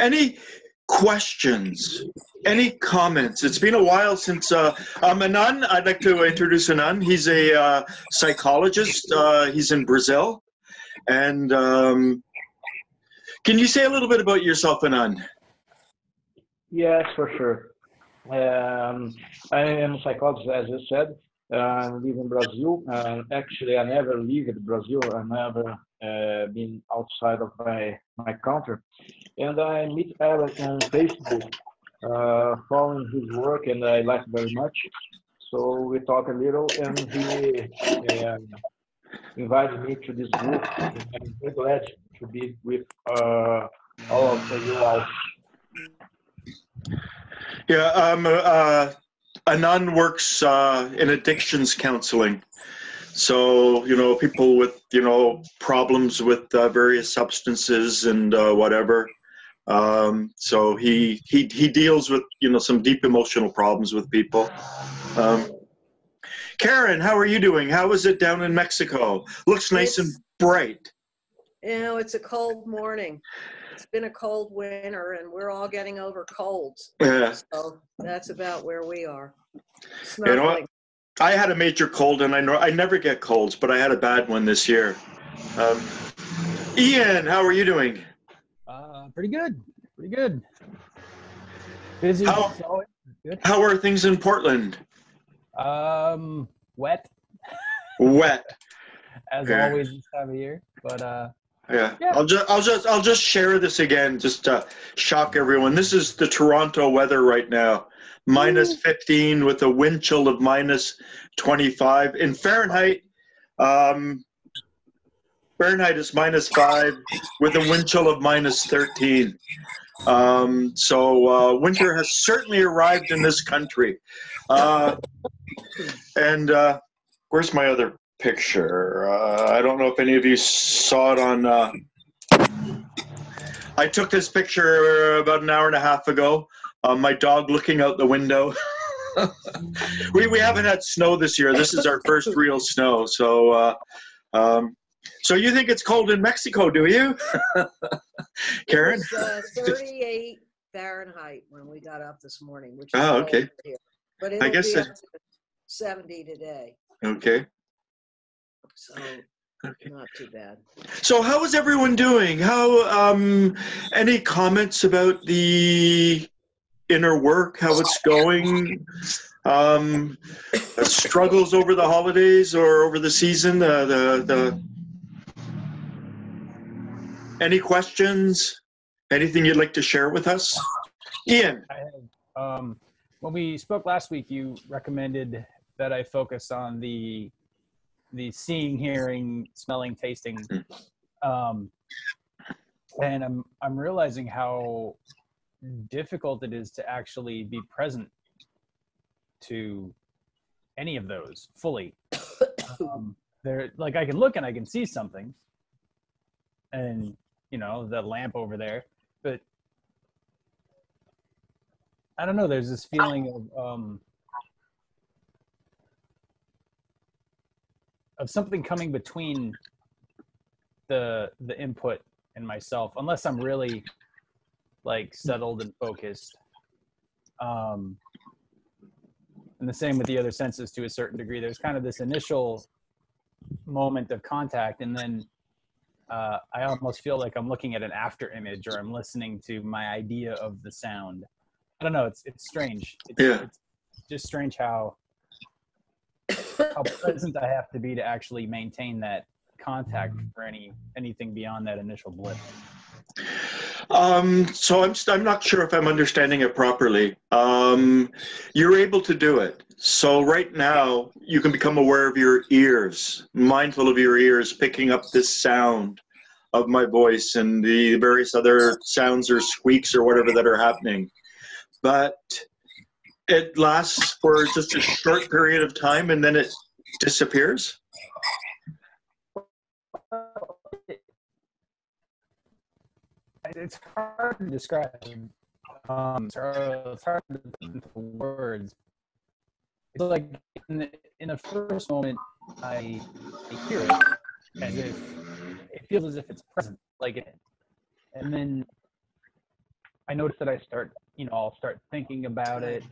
Any questions? Any comments? It's been a while since Anand. I'd like to introduce Anand. He's a psychologist. He's in Brazil. And can you say a little bit about yourself, Anand? Yes, for sure. I am a psychologist, as you said. I live in Brazil. Actually, I never lived in Brazil. I never been outside of my country. And I meet Alex on Facebook, following his work, and I like very much. So we talk a little, and he invited me to this group. I'm very glad to be with all of you all. Yeah, Anand works in addictions counseling. So, you know, people with, you know, problems with various substances and whatever. So he deals with, you know, some deep emotional problems with people. Karen, how are you doing? How is it down in Mexico? Looks nice and bright. You know, it's a cold morning. It's been a cold winter, and we're all getting over colds. Yeah. So that's about where we are. You know, I had a major cold, and I know I never get colds, but I had a bad one this year. Ian, how are you doing? Pretty good. Pretty good. Busy. How are things in Portland? Wet. Wet. As always this time of year, but yeah. I'll just share this again, just to shock everyone. This is the Toronto weather right now. Minus 15 with a wind chill of minus 25. In Fahrenheit, Fahrenheit is minus 5 with a wind chill of minus 13. So winter has certainly arrived in this country. And where's my other picture? I don't know if any of you saw it on... I took this picture about an hour and a half ago. My dog looking out the window. we haven't had snow this year. This is our first real snow. So, so you think it's cold in Mexico, do you, Karen? It was, 38 Fahrenheit when we got up this morning. Which is okay. Here. But I guess up to 70 today. Okay. So. Okay. Not too bad. So how is everyone doing? How? Any comments about the inner work, how it's going, struggles over the holidays or over the season? Any questions? Anything you'd like to share with us? Ian. When we spoke last week, you recommended that I focus on the seeing, hearing, smelling, tasting, and I'm realizing how difficult it is to actually be present to any of those fully. They're like, I can look and I can see something, and you know, the lamp over there, but I don't know, there's this feeling of something coming between the input and myself, unless I'm really like settled and focused, and the same with the other senses to a certain degree. There's kind of this initial moment of contact, and then I almost feel like I'm looking at an after image, or I'm listening to my idea of the sound. I don't know. It's strange. It's just strange how present I have to be to actually maintain that contact for anything beyond that initial blip. So I'm not sure if I'm understanding it properly. You're able to do it. So right now you can become aware of your ears, mindful of your ears, picking up this sound of my voice and the various other sounds or squeaks or whatever that are happening. But it lasts for just a short period of time and then it disappears. It's hard to describe. It's hard to put into words. It's like in the first moment, I hear it as if it feels as if it's present, like it, and then I notice that I start, you know, I'll start thinking about it,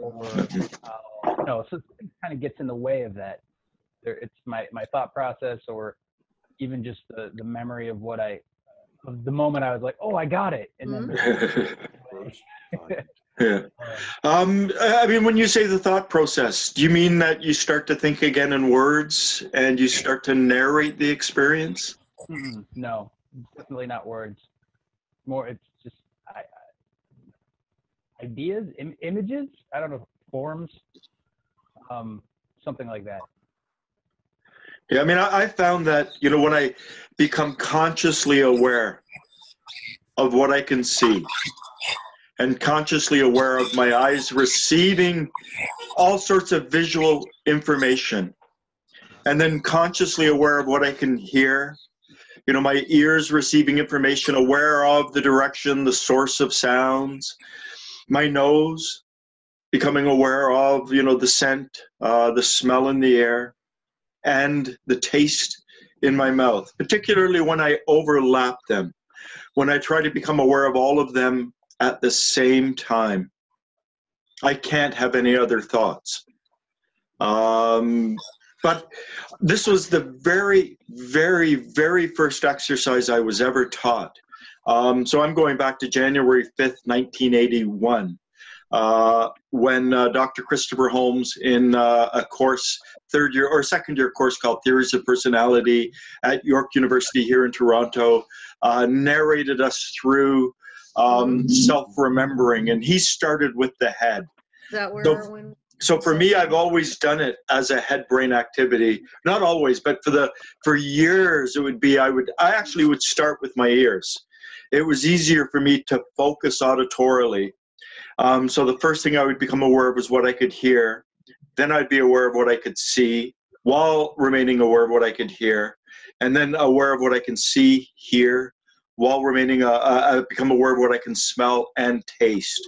or you know, so it kind of gets in the way of that. It's my thought process, or even just the memory of what of the moment I was like, oh, I got it, and then. Yeah. I mean, when you say the thought process, do you mean that you start to think again in words and you start to narrate the experience? No, definitely not words. More, it's just ideas, images, I don't know, forms, something like that. Yeah, I mean, I found that, you know, when I become consciously aware of what I can see, and consciously aware of my eyes receiving all sorts of visual information, and then consciously aware of what I can hear, you know, my ears receiving information, aware of the direction, the source of sounds, my nose becoming aware of, you know, the scent, the smell in the air, and the taste in my mouth, particularly when I overlap them, when I try to become aware of all of them at the same time. I can't have any other thoughts. But this was the very, very, very first exercise I was ever taught. So I'm going back to January 5th, 1981, when Dr. Christopher Holmes, in a course, third year or second year course called Theories of Personality at York University here in Toronto, narrated us through self-remembering, and he started with the head. That where so for me, I've always done it as a head-brain activity. Not always, but for years it would be, I actually would start with my ears. It was easier for me to focus auditorily. So the first thing I would become aware of was what I could hear. Then I'd be aware of what I could see while remaining aware of what I could hear, and then aware of what I can see, hear, while remaining, I become aware of what I can smell and taste,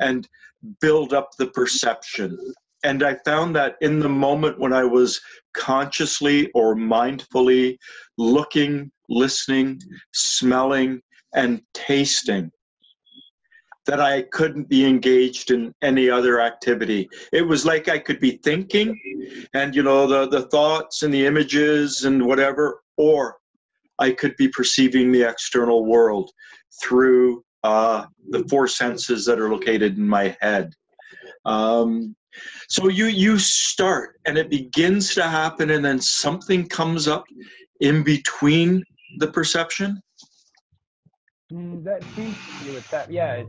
and build up the perception. And I found that in the moment when I was consciously or mindfully looking, listening, smelling, and tasting, that I couldn't be engaged in any other activity. It was like I could be thinking, and you know, the thoughts and the images and whatever, or I could be perceiving the external world through the four senses that are located in my head. So you start, and it begins to happen, and then something comes up in between the perception? That seems to be what's happening. Yeah,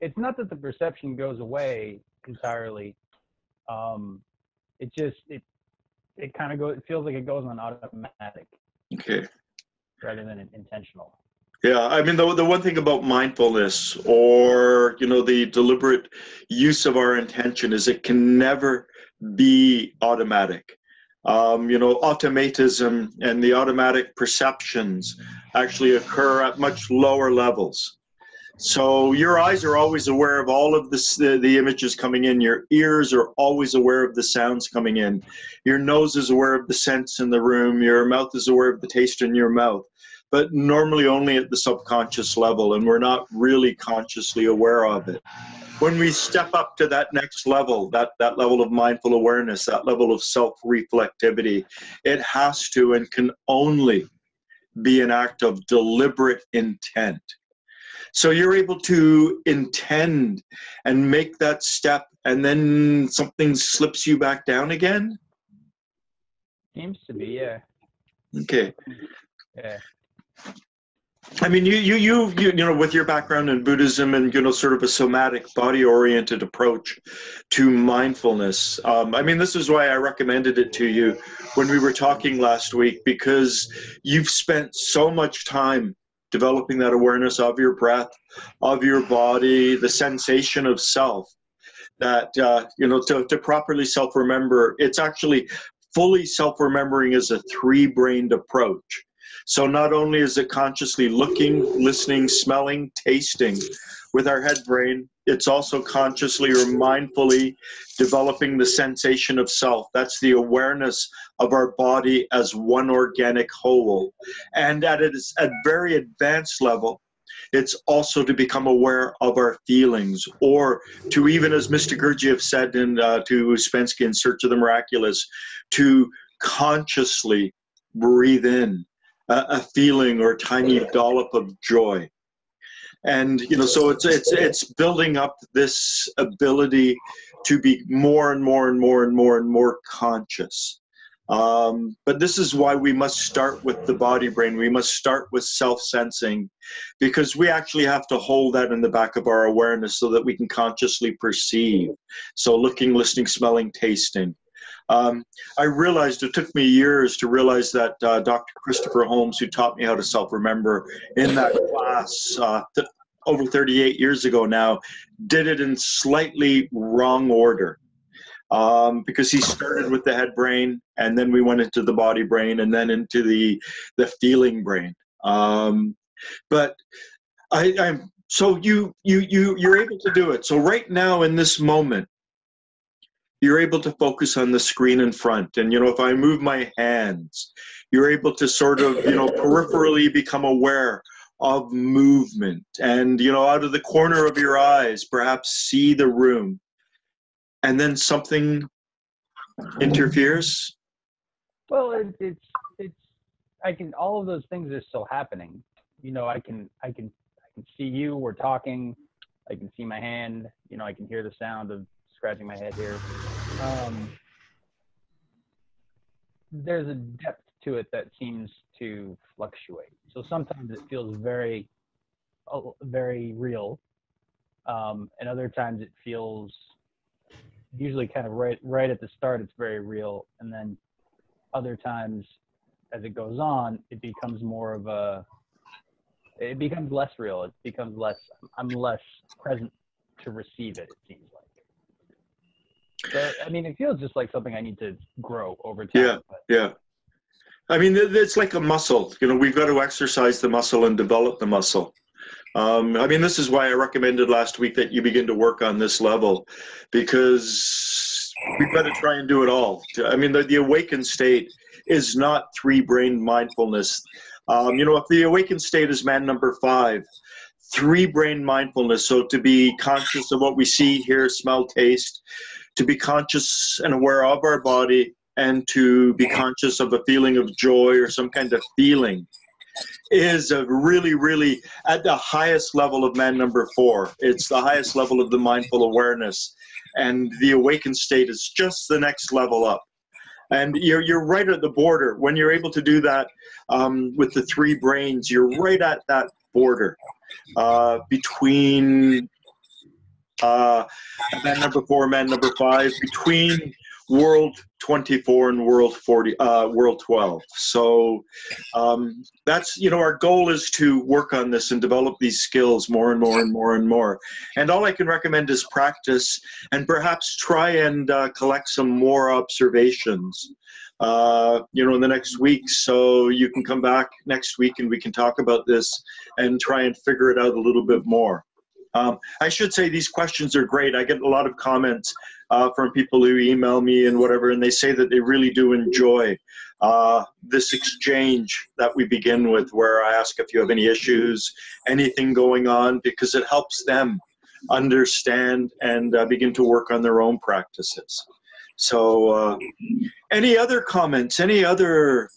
it's not that the perception goes away entirely. It just, it kind of goes, it feels like it goes on automatic. Okay. Rather than intentional. Yeah, I mean, the one thing about mindfulness, or you know, the deliberate use of our intention, is it can never be automatic. You know, automatism and the automatic perceptions actually occur at much lower levels. So your eyes are always aware of all of this, the images coming in. Your ears are always aware of the sounds coming in. Your nose is aware of the scents in the room. Your mouth is aware of the taste in your mouth, but normally only at the subconscious level, and we're not really consciously aware of it. When we step up to that next level, that level of mindful awareness, that level of self-reflectivity, it has to and can only be an act of deliberate intent. So you're able to intend and make that step, and then something slips you back down again? Seems to be, yeah. Okay. Yeah. I mean, you know, with your background in Buddhism and, you know, sort of a somatic, body-oriented approach to mindfulness. I mean, this is why I recommended it to you when we were talking last week, because you've spent so much time developing that awareness of your breath, of your body, the sensation of self, that, you know, to properly self-remember, it's actually fully self-remembering is a three-brained approach. So not only is it consciously looking, listening, smelling, tasting with our head brain, it's also consciously or mindfully developing the sensation of self. That's the awareness of our body as one organic whole. And at a very advanced level, It's also to become aware of our feelings, or to even, as Mr. Gurdjieff said to Uspensky in Search of the Miraculous, to consciously breathe in a feeling or a tiny dollop of joy. And, you know, so it's building up this ability to be more and more conscious. But this is why we must start with the body brain. We must start with self-sensing, because we actually have to hold that in the back of our awareness so that we can consciously perceive. So looking, listening, smelling, tasting. I realized, it took me years to realize that Dr. Christopher Holmes, who taught me how to self-remember in that class over 38 years ago now, did it in slightly wrong order. Because he started with the head brain, and then we went into the body brain, and then into the feeling brain. So you're able to do it. So right now in this moment, you're able to focus on the screen in front. And, you know, if I move my hands, you're able to sort of, you know, peripherally become aware of movement. And, you know, out of the corner of your eyes, perhaps see the room. And then something interferes? Well, it's I can, all of those things are still happening. You know, I can see you, we're talking, I can see my hand, you know, I can hear the sound of scratching my head here. There's a depth to it that seems to fluctuate. So sometimes it feels very, very real, and other times it feels, usually kind of right at the start, it's very real, and then other times as it goes on, it becomes more of a, it becomes less real. It becomes less, I'm less present to receive it, it seems like. But, I mean, it feels just like something I need to grow over time. Yeah, but. Yeah. I mean, it's like a muscle. You know, we've got to exercise the muscle and develop the muscle. I mean, this is why I recommended last week that you begin to work on this level, because we've got to try and do it all. I mean, the awakened state is not three-brained mindfulness. You know, if the awakened state is man number 5, three-brained mindfulness, so to be conscious of what we see, hear, smell, taste, to be conscious and aware of our body, and to be conscious of a feeling of joy or some kind of feeling, is a really, really at the highest level of man number 4. It's the highest level of the mindful awareness, and the awakened state is just the next level up. And you're right at the border. When you're able to do that with the three brains, you're right at that border between man number 4, man number 5, between world 24 and world 40, world 12. So that's, you know, our goal is to work on this and develop these skills more and more. And all I can recommend is practice, and perhaps try and collect some more observations, you know, in the next week. So you can come back next week and we can talk about this and try and figure it out a little bit more. I should say these questions are great. I get a lot of comments from people who email me and whatever, and they say that they really do enjoy this exchange that we begin with, where I ask if you have any issues, anything going on, because it helps them understand and begin to work on their own practices. So any other comments, any other,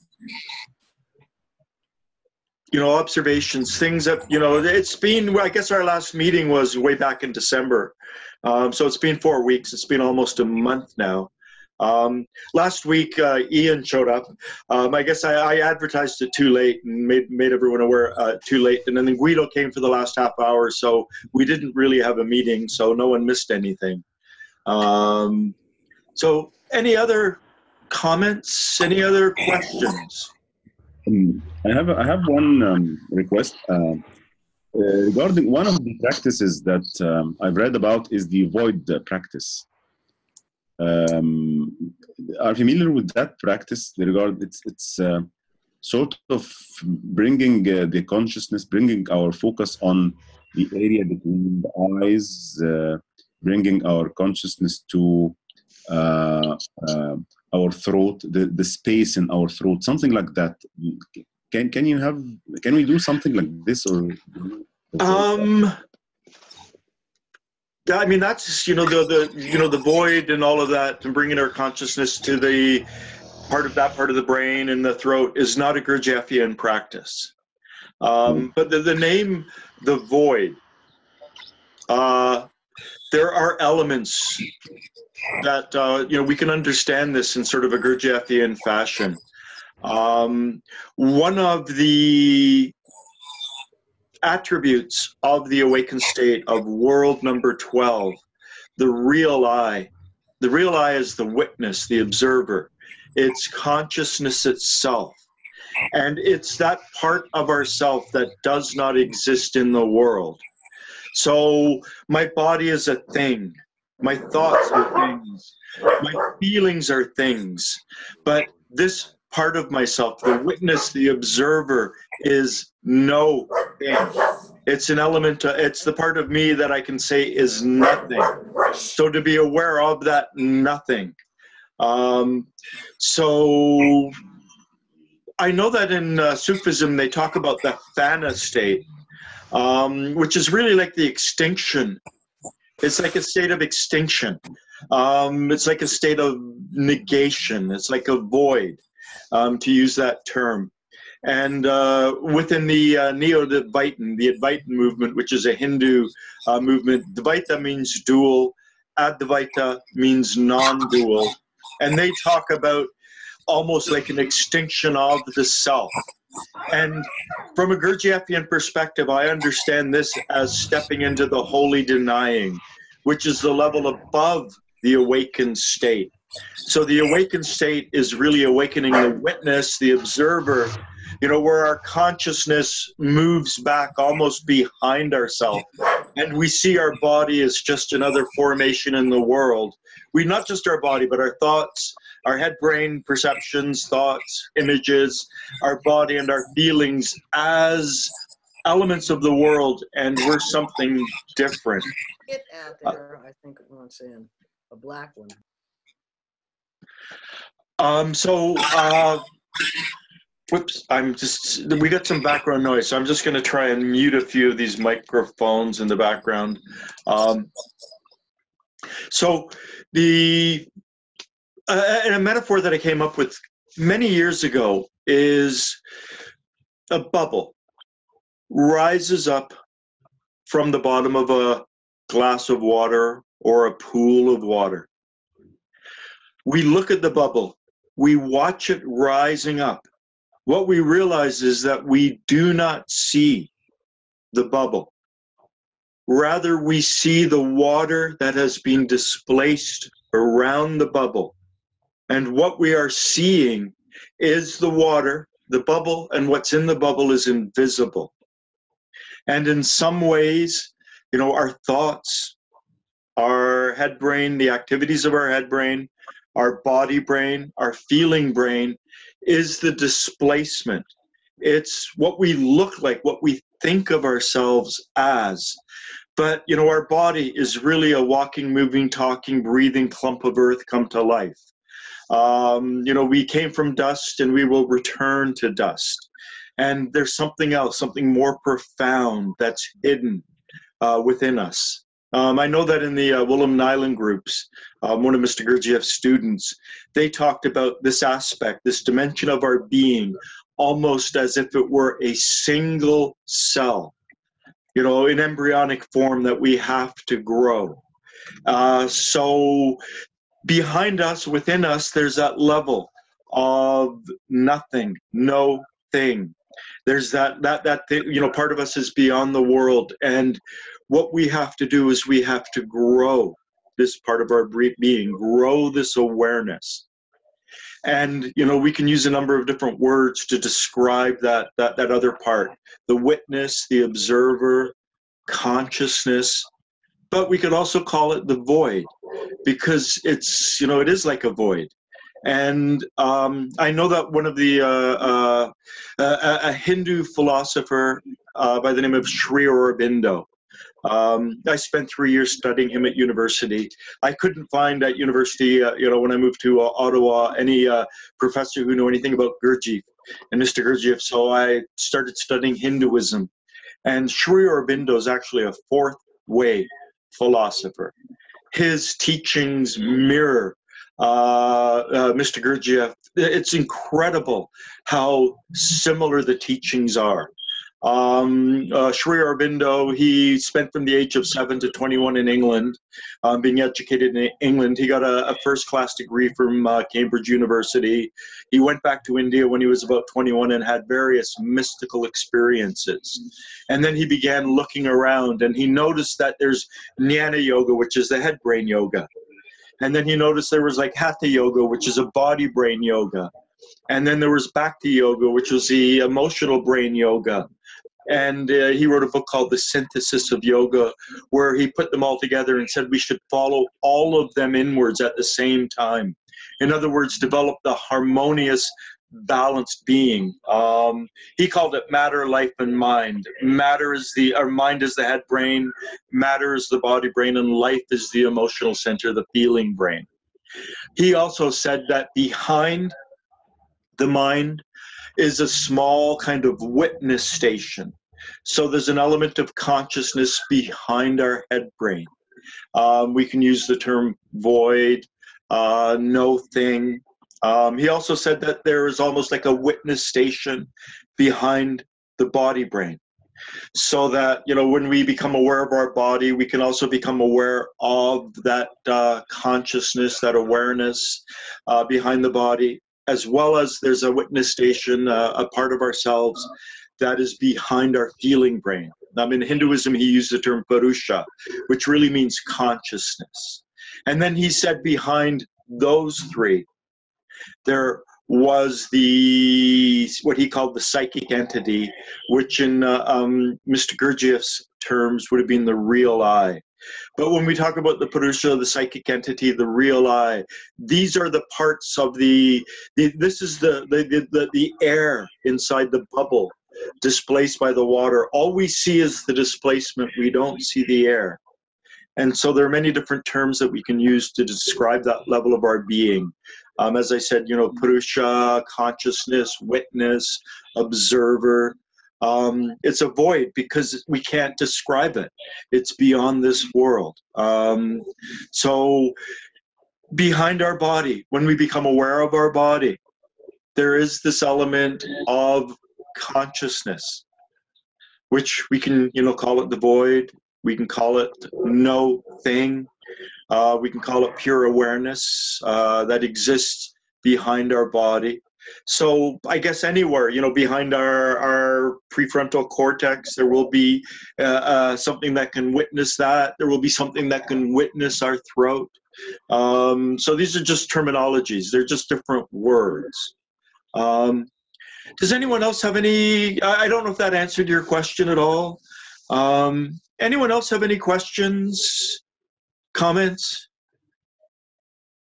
you know, observations, things that, you know, it's been, I guess our last meeting was way back in December. So it's been 4 weeks. It's been almost a month now. Last week, Ian showed up. I guess I advertised it too late and made everyone aware too late. And then Guido came for the last half hour. So we didn't really have a meeting. So no one missed anything. So any other comments, any other questions? I have one request regarding one of the practices that I've read about is the void practice. Are you familiar with that practice? It's sort of bringing the consciousness, bringing our focus on the area between the eyes, bringing our consciousness to our throat, the space in our throat, something like that. Can we do something like this, or Yeah, I mean, that's, you know, the void and all of that, and bringing our consciousness to the part of that part of the brain and the throat is not a Gurdjieffian practice. But the name, the void, there are elements that, you know, we can understand this in sort of a Gurdjieffian fashion. One of the attributes of the awakened state of world number 12, the real I. The real I is the witness, the observer. It's consciousness itself. And it's that part of ourself that does not exist in the world. So my body is a thing. My thoughts are things. My feelings are things. But this part of myself, the witness, the observer, is no thing. It's an element, it's the part of me that I can say is nothing. So to be aware of that nothing. So I know that in Sufism they talk about the fana state, which is really like the extinction. It's like a state of extinction. It's like a state of negation. It's like a void. To use that term. And within the Neo-Advaitin, the Advaitin movement, which is a Hindu movement, Dvaita means dual, Advaita means non-dual. And they talk about almost like an extinction of the self. And from a Gurdjieffian perspective, I understand this as stepping into the holy denying, which is the level above the awakened state. So the awakened state is really awakening the witness, the observer, you know, where our consciousness moves back almost behind ourselves. And we see our body as just another formation in the world. We not just our body, but our thoughts, our head brain perceptions, thoughts, images, our body and our feelings as elements of the world. And we're something different. Get out there, I think it wants in, a black one. Whoops, we got some background noise, so I'm just going to try and mute a few of these microphones in the background. So the, and a metaphor that I came up with many years ago is a bubble rises up from the bottom of a glass of water or a pool of water. We look at the bubble, we watch it rising up. What we realize is that we do not see the bubble. Rather, we see the water that has been displaced around the bubble. And what we are seeing is the water, the bubble, and what's in the bubble is invisible. And in some ways, you know, our thoughts, our head brain, the activities of our head brain, our body brain, our feeling brain, is the displacement. It's what we look like, what we think of ourselves as. But, you know, our body is really a walking, moving, talking, breathing clump of earth come to life. You know, we came from dust and we will return to dust. And there's something else, something more profound that's hidden within us. I know that in the Willem Nyland groups, one of Mr. Gurdjieff's students, they talked about this aspect, this dimension of our being, almost as if it were a single cell, you know, in embryonic form that we have to grow. So behind us, within us, there's that level of nothing, no thing. There's that thing, you know, part of us is beyond the world. And what we have to do is we have to grow this part of our being, grow this awareness. And, you know, we can use a number of different words to describe that other part, the witness, the observer, consciousness. But we could also call it the void, because it's, you know, it is like a void. And I know that one of the a Hindu philosopher by the name of Sri Aurobindo. I spent 3 years studying him at university. I couldn't find at university, you know, when I moved to Ottawa, any professor who knew anything about Gurdjieff and Mr. Gurdjieff. So I started studying Hinduism. And Sri Aurobindo is actually a fourth way philosopher. His teachings mirror Mr. Gurdjieff. It's incredible how similar the teachings are. Sri Aurobindo, he spent from the age of 7 to 21 in England, being educated in England. He got a first-class degree from Cambridge University. He went back to India when he was about 21 and had various mystical experiences. And then he began looking around, and he noticed that there's Jnana Yoga, which is the head-brain yoga. And then he noticed there was like Hatha Yoga, which is a body-brain yoga. And then there was Bhakti Yoga, which was the emotional brain yoga. And he wrote a book called The Synthesis of Yoga, where he put them all together and said we should follow all of them inwards at the same time. In other words, develop the harmonious, balanced being. He called it matter, life, and mind. Matter is the, or mind is the head brain, matter is the body brain, and life is the emotional center, the feeling brain. He also said that behind the mind is a small kind of witness station. So there's an element of consciousness behind our head brain. We can use the term void, no thing. He also said that there is almost like a witness station behind the body brain. So that, you know, when we become aware of our body, we can also become aware of that consciousness, that awareness behind the body. As well as there's a witness station, a part of ourselves that is behind our feeling brain. In Hinduism, he used the term Purusha, which really means consciousness. And then he said behind those three, there was the, what he called the psychic entity, which in Mr. Gurdjieff's terms would have been the real I. But when we talk about the Purusha, the psychic entity, the real I, these are the parts of the air inside the bubble displaced by the water. All we see is the displacement. We don't see the air. And so there are many different terms that we can use to describe that level of our being. As I said, you know, Purusha, consciousness, witness, observer. It's a void because we can't describe it. It's beyond this world. So behind our body, when we become aware of our body, there is this element of consciousness, which we can, you know, call it the void. We can call it no thing. We can call it pure awareness that exists behind our body. So I guess anywhere, you know, behind our prefrontal cortex, there will be something that can witness that. There will be something that can witness our throat. So these are just terminologies. They're just different words. Does anyone else have any, I don't know if that answered your question at all. Anyone else have any questions, comments?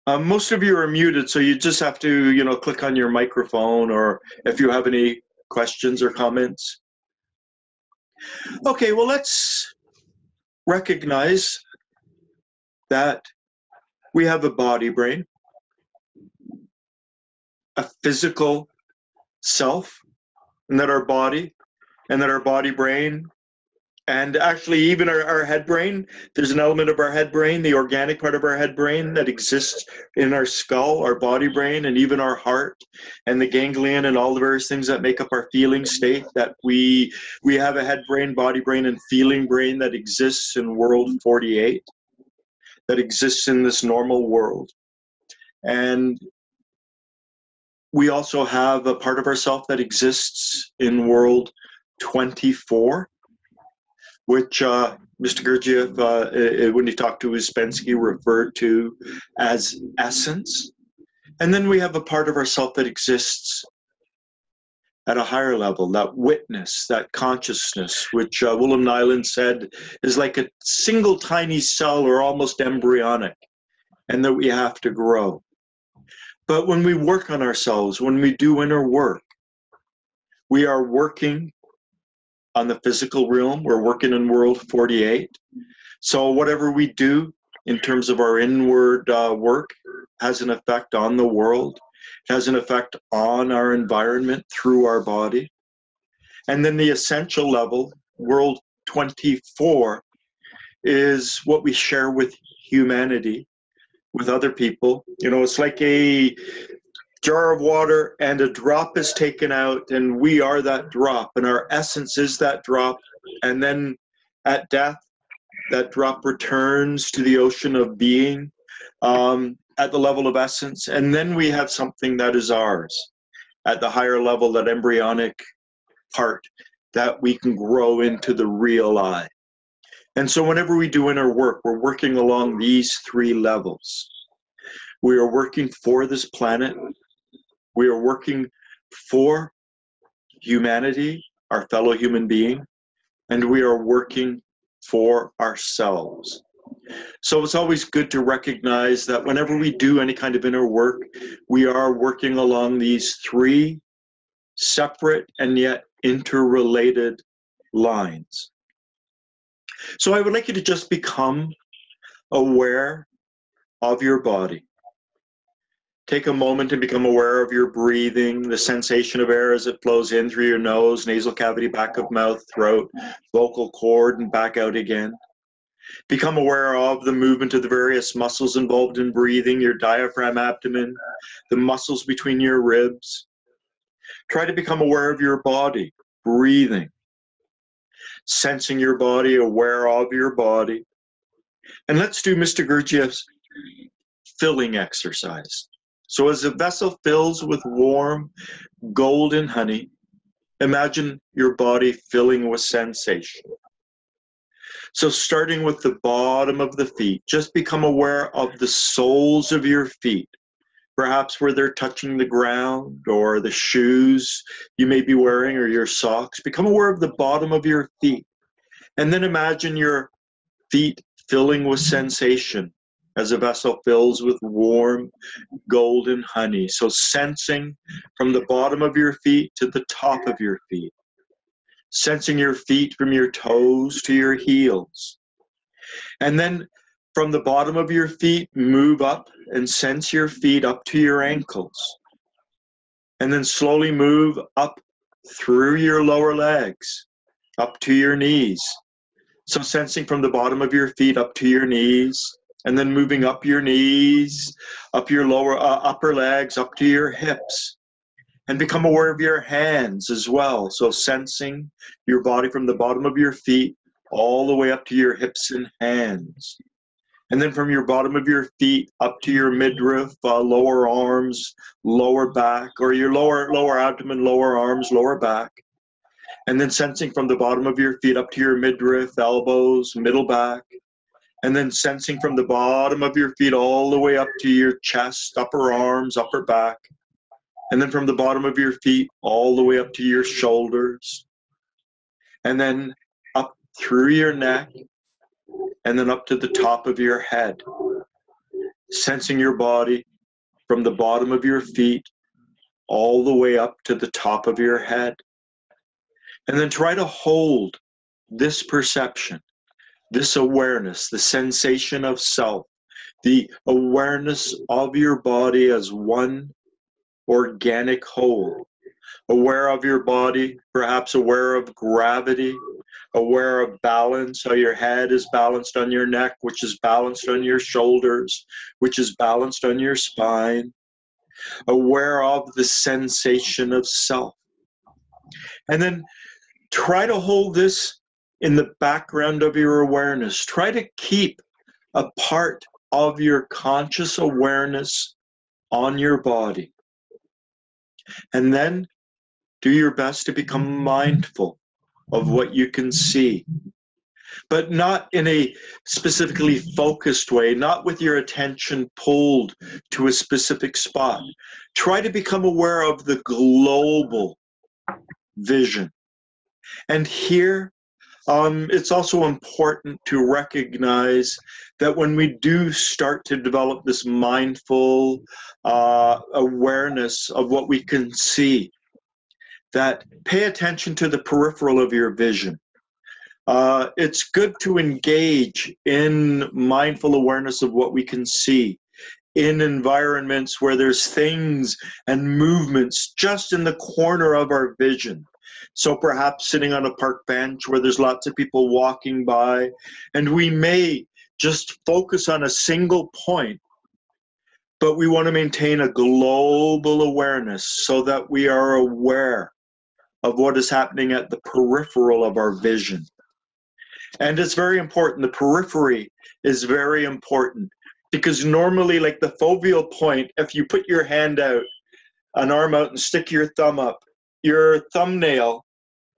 Most of you are muted, so you just have to, you know, click on your microphone or if you have any questions or comments. Okay, well, let's recognize that we have a body brain, a physical self, and that our body, brain, and actually even our head brain, there's an element of our head brain, the organic part of our head brain that exists in our skull, our body brain, and even our heart and the ganglion and all the various things that make up our feeling state, that we have a head brain, body brain, and feeling brain that exists in world 48, that exists in this normal world. And we also have a part of ourself that exists in world 24, which Mr. Gurdjieff, when he talked to Uspensky, referred to as essence. And then we have a part of ourself that exists at a higher level, that witness, that consciousness, which Willem Nyland said is like a single tiny cell or almost embryonic, and that we have to grow. But when we work on ourselves, when we do inner work, we are working on the physical realm. We're working in world 48. So whatever we do in terms of our inward work has an effect on the world, has an effect on our environment through our body. And then the essential level World 24 is what we share with humanity, with other people. You know, it's like a jar of water and a drop is taken out, and we are that drop, and our essence is that drop. And then at death, that drop returns to the ocean of being at the level of essence. And then we have something that is ours at the higher level, that embryonic part that we can grow into the real I. And so whenever we do inner work, we're working along these three levels. We are working for this planet. We are working for humanity, our fellow human being, and we are working for ourselves. So it's always good to recognize that whenever we do any kind of inner work, we are working along these three separate and yet interrelated lines. So I would like you to just become aware of your body. Take a moment and become aware of your breathing, the sensation of air as it flows in through your nose, nasal cavity, back of mouth, throat, vocal cord, and back out again. Become aware of the movement of the various muscles involved in breathing, your diaphragm, abdomen, the muscles between your ribs. Try to become aware of your body, breathing, sensing your body, aware of your body. And let's do Mr. Gurdjieff's filling exercise. So as the vessel fills with warm golden honey, imagine your body filling with sensation. So starting with the bottom of the feet, just become aware of the soles of your feet, perhaps where they're touching the ground, or the shoes you may be wearing, or your socks. Become aware of the bottom of your feet, and then imagine your feet filling with sensation as a vessel fills with warm golden honey. So sensing from the bottom of your feet to the top of your feet, sensing your feet from your toes to your heels. And then from the bottom of your feet, move up and sense your feet up to your ankles. And then slowly move up through your lower legs, up to your knees. So sensing from the bottom of your feet up to your knees, and then moving up your knees, up your lower upper legs, up to your hips. And become aware of your hands as well. So sensing your body from the bottom of your feet all the way up to your hips and hands. And then from your bottom of your feet up to your midriff, lower arms, lower back, or your lower abdomen, lower arms, lower back. And then sensing from the bottom of your feet up to your midriff, elbows, middle back. And then sensing from the bottom of your feet all the way up to your chest, upper arms, upper back. And then from the bottom of your feet all the way up to your shoulders. And then up through your neck. And then up to the top of your head, sensing your body from the bottom of your feet all the way up to the top of your head. And then try to hold this perception, this awareness, the sensation of self, the awareness of your body as one organic whole. Aware of your body, perhaps aware of gravity, aware of balance, how your head is balanced on your neck, which is balanced on your shoulders, which is balanced on your spine. Aware of the sensation of self. And then try to hold this in the background of your awareness. Try to keep a part of your conscious awareness on your body. And then do your best to become mindful of what you can see, but not in a specifically focused way, not with your attention pulled to a specific spot. Try to become aware of the global vision. And here, it's also important to recognize that when we do start to develop this mindful awareness of what we can see, that pay attention to the peripheral of your vision. It's good to engage in mindful awareness of what we can see in environments where there's things and movements just in the corner of our vision, So perhaps sitting on a park bench where there's lots of people walking by, and we may just focus on a single point, but we want to maintain a global awareness so that we are aware of what is happening at the peripheral of our vision. And it's very important. The periphery is very important, because normally, like the foveal point, if you put your hand out, an arm out, and stick your thumb up, your thumbnail,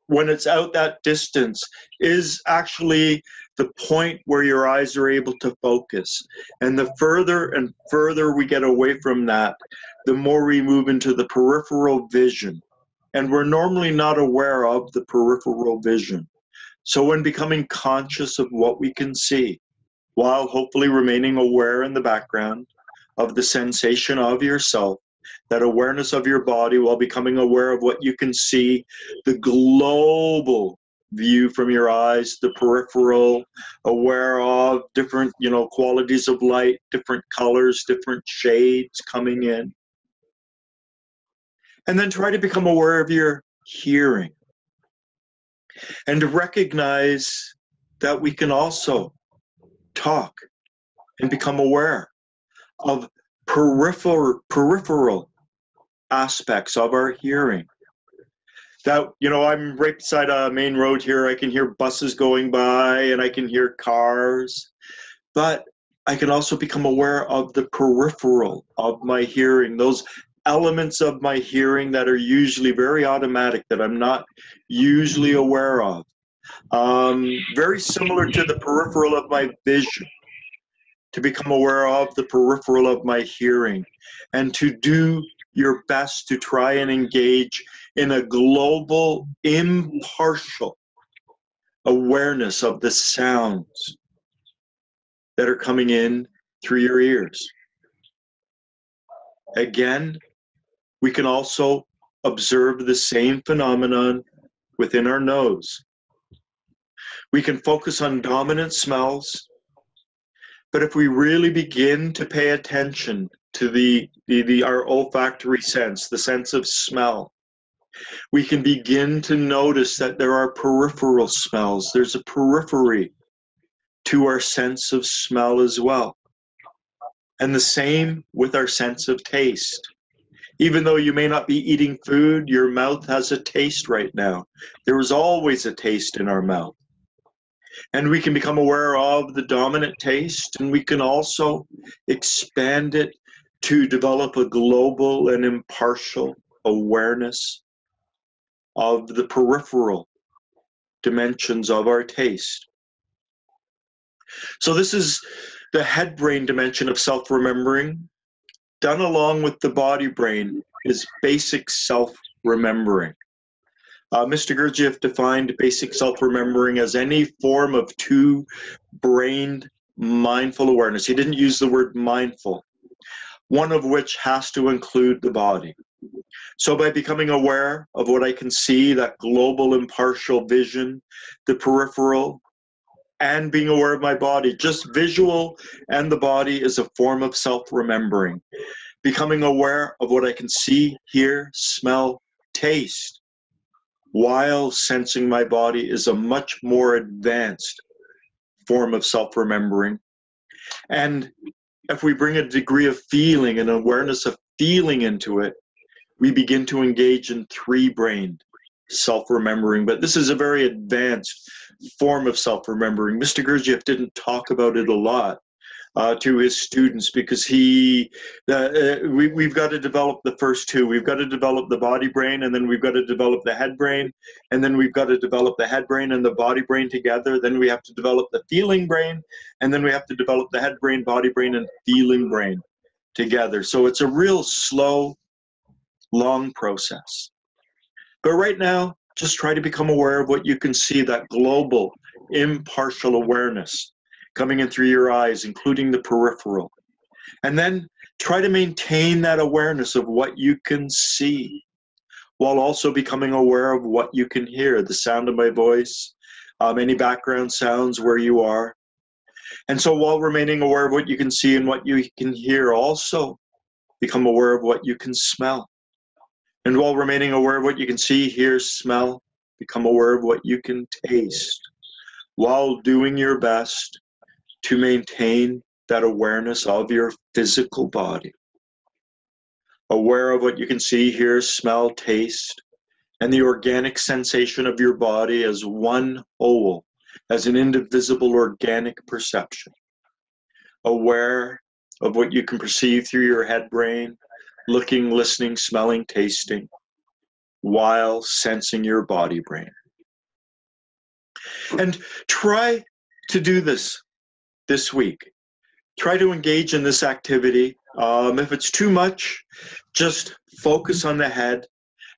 when it's out that distance, is actually the point where your eyes are able to focus. And the further and further we get away from that, the more we move into the peripheral vision. And we're normally not aware of the peripheral vision. So when becoming conscious of what we can see, while hopefully remaining aware in the background of the sensation of yourself, that awareness of your body, while becoming aware of what you can see, the global view from your eyes, the peripheral, aware of different, qualities of light, different colors, different shades coming in. And then try to become aware of your hearing. And to recognize that we can also talk and become aware of peripheral aspects of our hearing. That, I'm right beside a main road here. I can hear buses going by and I can hear cars, but I can also become aware of the peripheral of my hearing, those elements of my hearing that are usually very automatic, that I'm not usually aware of. Very similar to the peripheral of my vision, to become aware of the peripheral of my hearing, and to do your best to try and engage in a global, impartial awareness of the sounds that are coming in through your ears. Again, we can also observe the same phenomenon within our nose. We can focus on dominant smells, but if we really begin to pay attention to our olfactory sense, the sense of smell, we can begin to notice that there are peripheral smells. There's a periphery to our sense of smell as well. And the same with our sense of taste. Even though you may not be eating food, your mouth has a taste right now. There is always a taste in our mouth. And we can become aware of the dominant taste, and we can also expand it to develop a global and impartial awareness of the peripheral dimensions of our taste. So this is the head-brain dimension of self-remembering. Done along with the body-brain is basic self-remembering. Mr. Gurdjieff defined basic self-remembering as any form of two-brained mindful awareness. He didn't use the word mindful, one of which has to include the body. So by becoming aware of what I can see, that global impartial vision, the peripheral, and being aware of my body, just visual and the body, is a form of self-remembering. Becoming aware of what I can see, hear, smell, taste, while sensing my body, is a much more advanced form of self-remembering. And if we bring a degree of feeling and awareness of feeling into it, we begin to engage in three-brained self-remembering. But this is a very advanced form of self-remembering. Mr. Gurdjieff didn't talk about it a lot to his students, because we've got to develop the first two. We've got to develop the body brain, and then we've got to develop the head brain, and then we've got to develop the head brain and the body brain together. Then we have to develop the feeling brain, and then we have to develop the head brain, body brain, and feeling brain together. So it's a real slow, long process. But right now, just try to become aware of what you can see, that global, impartial awareness coming in through your eyes, including the peripheral. And then try to maintain that awareness of what you can see, while also becoming aware of what you can hear, the sound of my voice, any background sounds where you are. And so while remaining aware of what you can see and what you can hear, also become aware of what you can smell. And while remaining aware of what you can see, hear, smell, Become aware of what you can taste while doing your best to maintain that awareness of your physical body. Aware of what you can see, hear, smell, taste, and the organic sensation of your body as one whole, as an indivisible organic perception. Aware of what you can perceive through your head brain, looking, listening, smelling, tasting, while sensing your body brain. And try to do this week. Try to engage in this activity. If it's too much, just focus on the head.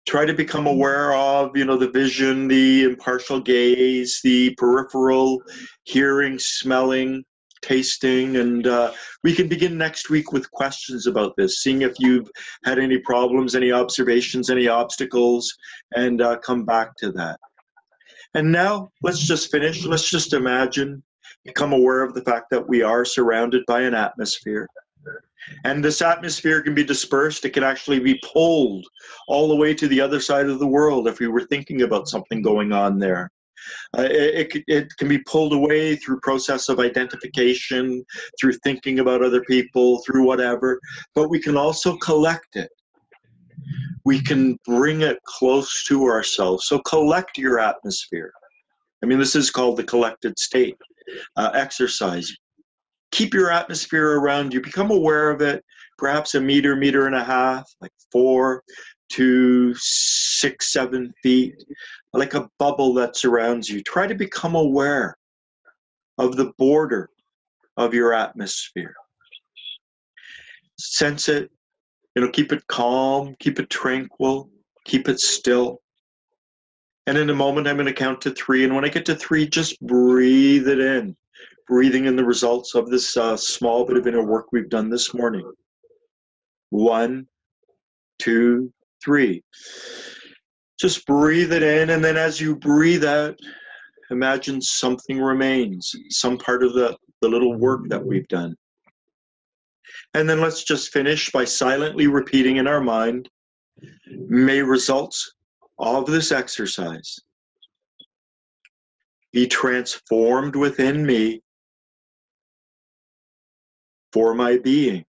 Try to become aware of, you know, the vision, the impartial gaze, the peripheral, hearing, smelling, tasting, and we can begin next week with questions about this, seeing if you've had any problems, any observations, any obstacles, and come back to that. And now, let's just finish. Let's just imagine, become aware of the fact that we are surrounded by an atmosphere. And this atmosphere can be dispersed. It can actually be pulled all the way to the other side of the world if we were thinking about something going on there. It can be pulled away through process of identification, through thinking about other people, through whatever. But we can also collect it. We can bring it close to ourselves. So collect your atmosphere. I mean, this is called the collected state exercise. Keep your atmosphere around you. Become aware of it, perhaps a meter, meter and a half, like 4 to 6, 7 feet, like a bubble that surrounds you. Try to become aware of the border of your atmosphere. Sense it, you know, keep it calm, keep it tranquil, keep it still. And in a moment, I'm going to count to 3. And when I get to 3, just breathe it in. Breathing in the results of this small bit of inner work we've done this morning. 1, 2, 3. Just breathe it in, and then as you breathe out, imagine something remains, some part of the little work that we've done. And then let's just finish by silently repeating in our mind, may results of this exercise be transformed within me for my being.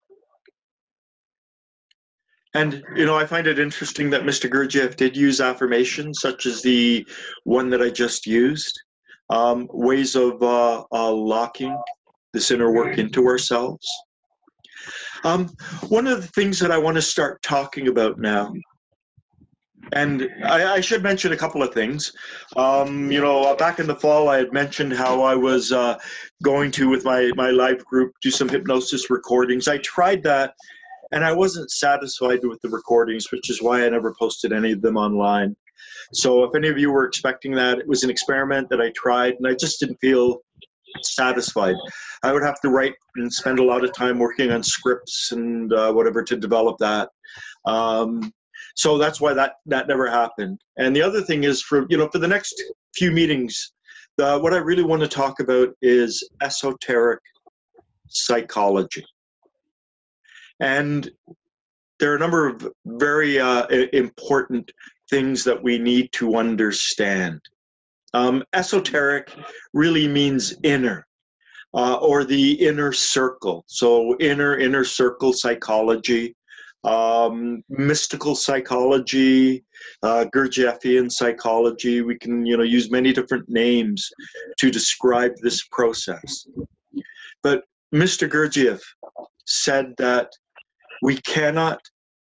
And, you know, I find it interesting that Mr. Gurdjieff did use affirmations such as the one that I just used, ways of locking this inner work into ourselves. One of the things that I want to start talking about now, and I should mention a couple of things. You know, back in the fall, I had mentioned how I was going to, with my live group, do some hypnosis recordings. I tried that, and I wasn't satisfied with the recordings, which is why I never posted any of them online. So if any of you were expecting that, it was an experiment that I tried, and I just didn't feel satisfied. I would have to write and spend a lot of time working on scripts and whatever to develop that. So that's why that never happened. And the other thing is, for the next few meetings, what I really want to talk about is esoteric psychology. And there are a number of very important things that we need to understand. Esoteric really means inner, or the inner circle. So inner circle psychology. Mystical psychology, Gurdjieffian psychology. We can, you know, use many different names to describe this process. But Mr. Gurdjieff said that we cannot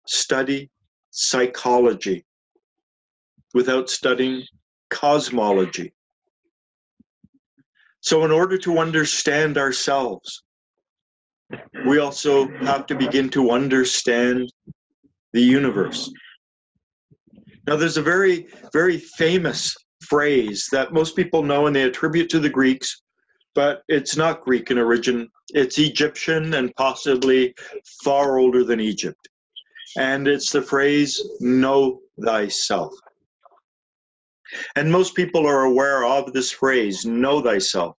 study psychology without studying cosmology. So in order to understand ourselves, we also have to begin to understand the universe. Now, there's a very, very famous phrase that most people know and they attribute to the Greeks, but it's not Greek in origin. It's Egyptian and possibly far older than Egypt. And it's the phrase, know thyself. And most people are aware of this phrase, know thyself.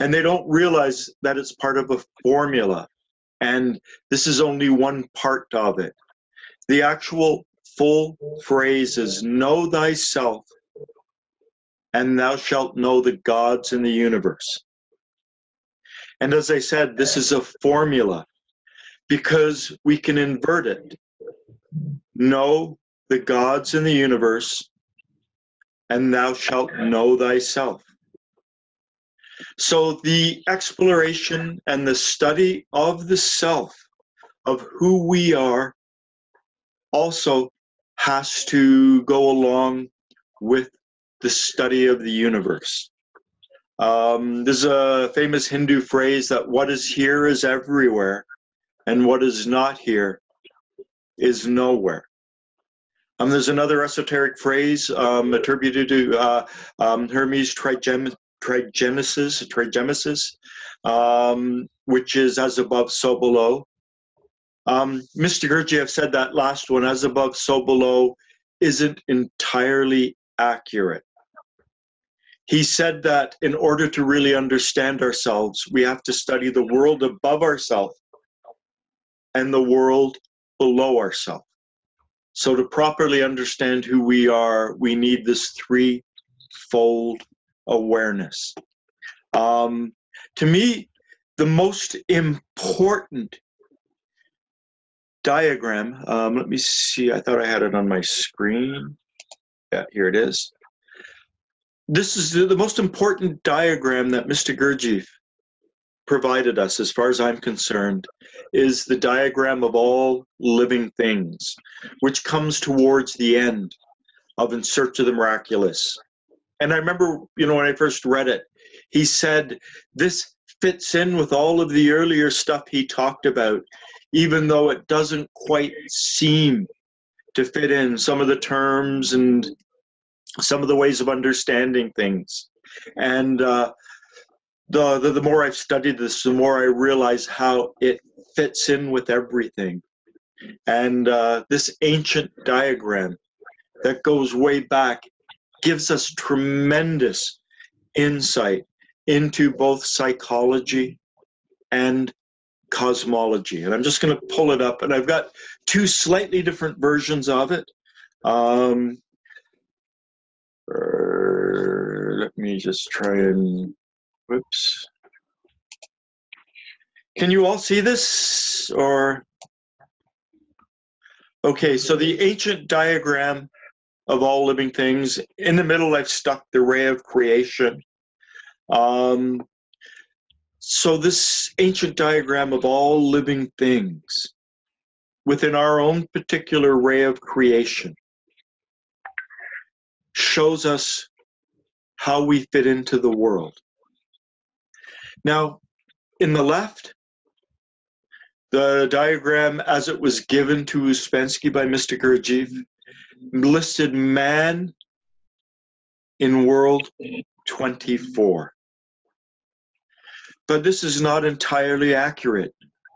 And they don't realize that it's part of a formula, and this is only one part of it. The actual full phrase is, know thyself and thou shalt know the gods in the universe. And as I said, this is a formula because we can invert it. Know the gods in the universe, and thou shalt know thyself. So the exploration and the study of the self, of who we are, also has to go along with the study of the universe. There's a famous Hindu phrase that what is here is everywhere, and what is not here is nowhere. There's another esoteric phrase attributed to Hermes Trismegistus, which is as above, so below. Mr. Gurdjieff said that last one, as above, so below, isn't entirely accurate. He said that in order to really understand ourselves, we have to study the world above ourselves and the world below ourselves. So to properly understand who we are, we need this threefold awareness. To me, the most important diagram, let me see, I thought I had it on my screen. Yeah, here it is. This is the most important diagram that Mr. Gurdjieff provided us, as far as I'm concerned, is the diagram of all living things, which comes towards the end of In Search of the Miraculous. And I remember, you know, when I first read it, he said, this fits in with all of the earlier stuff he talked about, even though it doesn't quite seem to fit in some of the terms and some of the ways of understanding things. And the more I've studied this, the more I realize how it fits in with everything. And this ancient diagram that goes way back gives us tremendous insight into both psychology and cosmology. And I'm just going to pull it up, and I've got two slightly different versions of it. Let me just try and, whoops. Can you all see this? Or, okay, so the ancient diagram of all living things. In the middle, I've stuck the ray of creation. So this ancient diagram of all living things within our own particular ray of creation shows us how we fit into the world. Now, in the left, the diagram as it was given to Uspensky by Mr. Gurdjieff listed man in world 24. But this is not entirely accurate.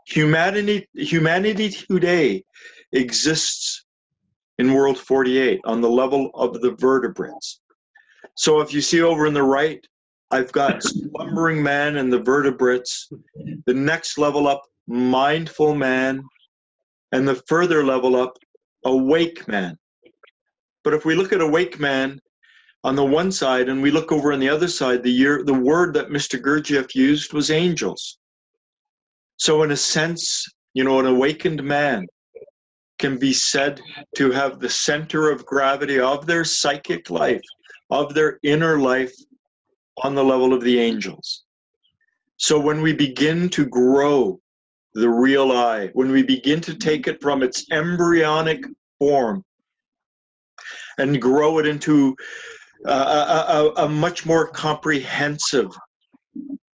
Humanity today exists in world 48 on the level of the vertebrates. So if you see over in the right, I've got slumbering man and the vertebrates, the next level up, mindful man, and the further level up, awake man. But if we look at awake man on the one side, and we look over on the other side, the word that Mr. Gurdjieff used was angels. So in a sense, you know, an awakened man can be said to have the center of gravity of their psychic life, of their inner life, on the level of the angels. So when we begin to grow the real I, when we begin to take it from its embryonic form and grow it into a much more comprehensive